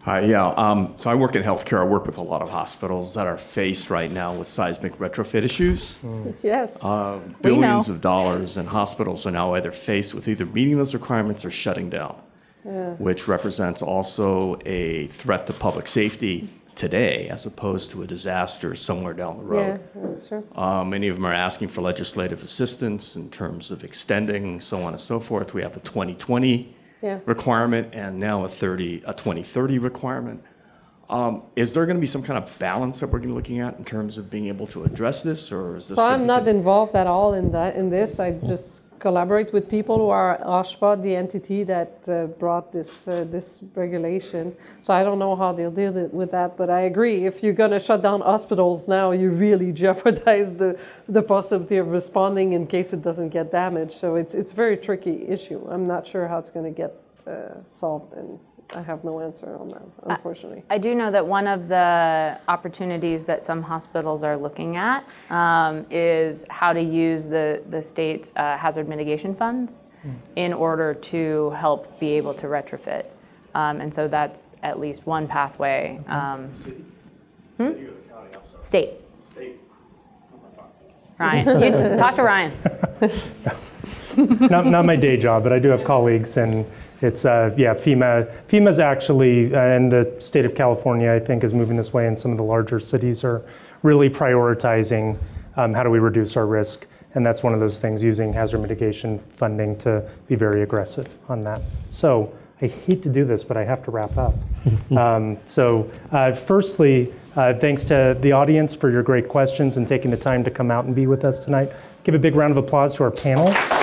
Hi, yeah, um, so I work in healthcare. I work with a lot of hospitals that are faced right now with seismic retrofit issues. Mm. Yes, uh, billions of dollars, and hospitals are now either faced with either meeting those requirements or shutting down, yeah. which represents also a threat to public safety today as opposed to a disaster somewhere down the road. Yeah, that's true. Um, many of them are asking for legislative assistance in terms of extending, so on and so forth. We have a twenty twenty Yeah. requirement, and now a thirty, a twenty thirty requirement. Um, is there going to be some kind of balance that we're going to be looking at in terms of being able to address this, or is this? So I'm not involved at all in that. In this, I just collaborate with people who are OSHPA, the entity that uh, brought this uh, this regulation. So I don't know how they'll deal with that, but I agree. If you're going to shut down hospitals now, you really jeopardize the the possibility of responding in case it doesn't get damaged. So it's it's a very tricky issue. I'm not sure how it's going to get uh, solved, and I have no answer on that, unfortunately. I, I do know that one of the opportunities that some hospitals are looking at um, is how to use the, the state's uh, hazard mitigation funds mm. in order to help be able to retrofit. Um, and so that's at least one pathway. Okay. Um, City? Hmm? City or the county? I'm sorry. State. State. Ryan. You, talk to Ryan. not, not my day job, but I do have colleagues, and it's, uh, yeah, FEMA. FEMA's actually, uh, and the state of California, I think, is moving this way, and some of the larger cities are really prioritizing um, how do we reduce our risk, and that's one of those things, using hazard mitigation funding to be very aggressive on that. So I hate to do this, but I have to wrap up. um, so uh, firstly, uh, thanks to the audience for your great questions and taking the time to come out and be with us tonight. Give a big round of applause to our panel.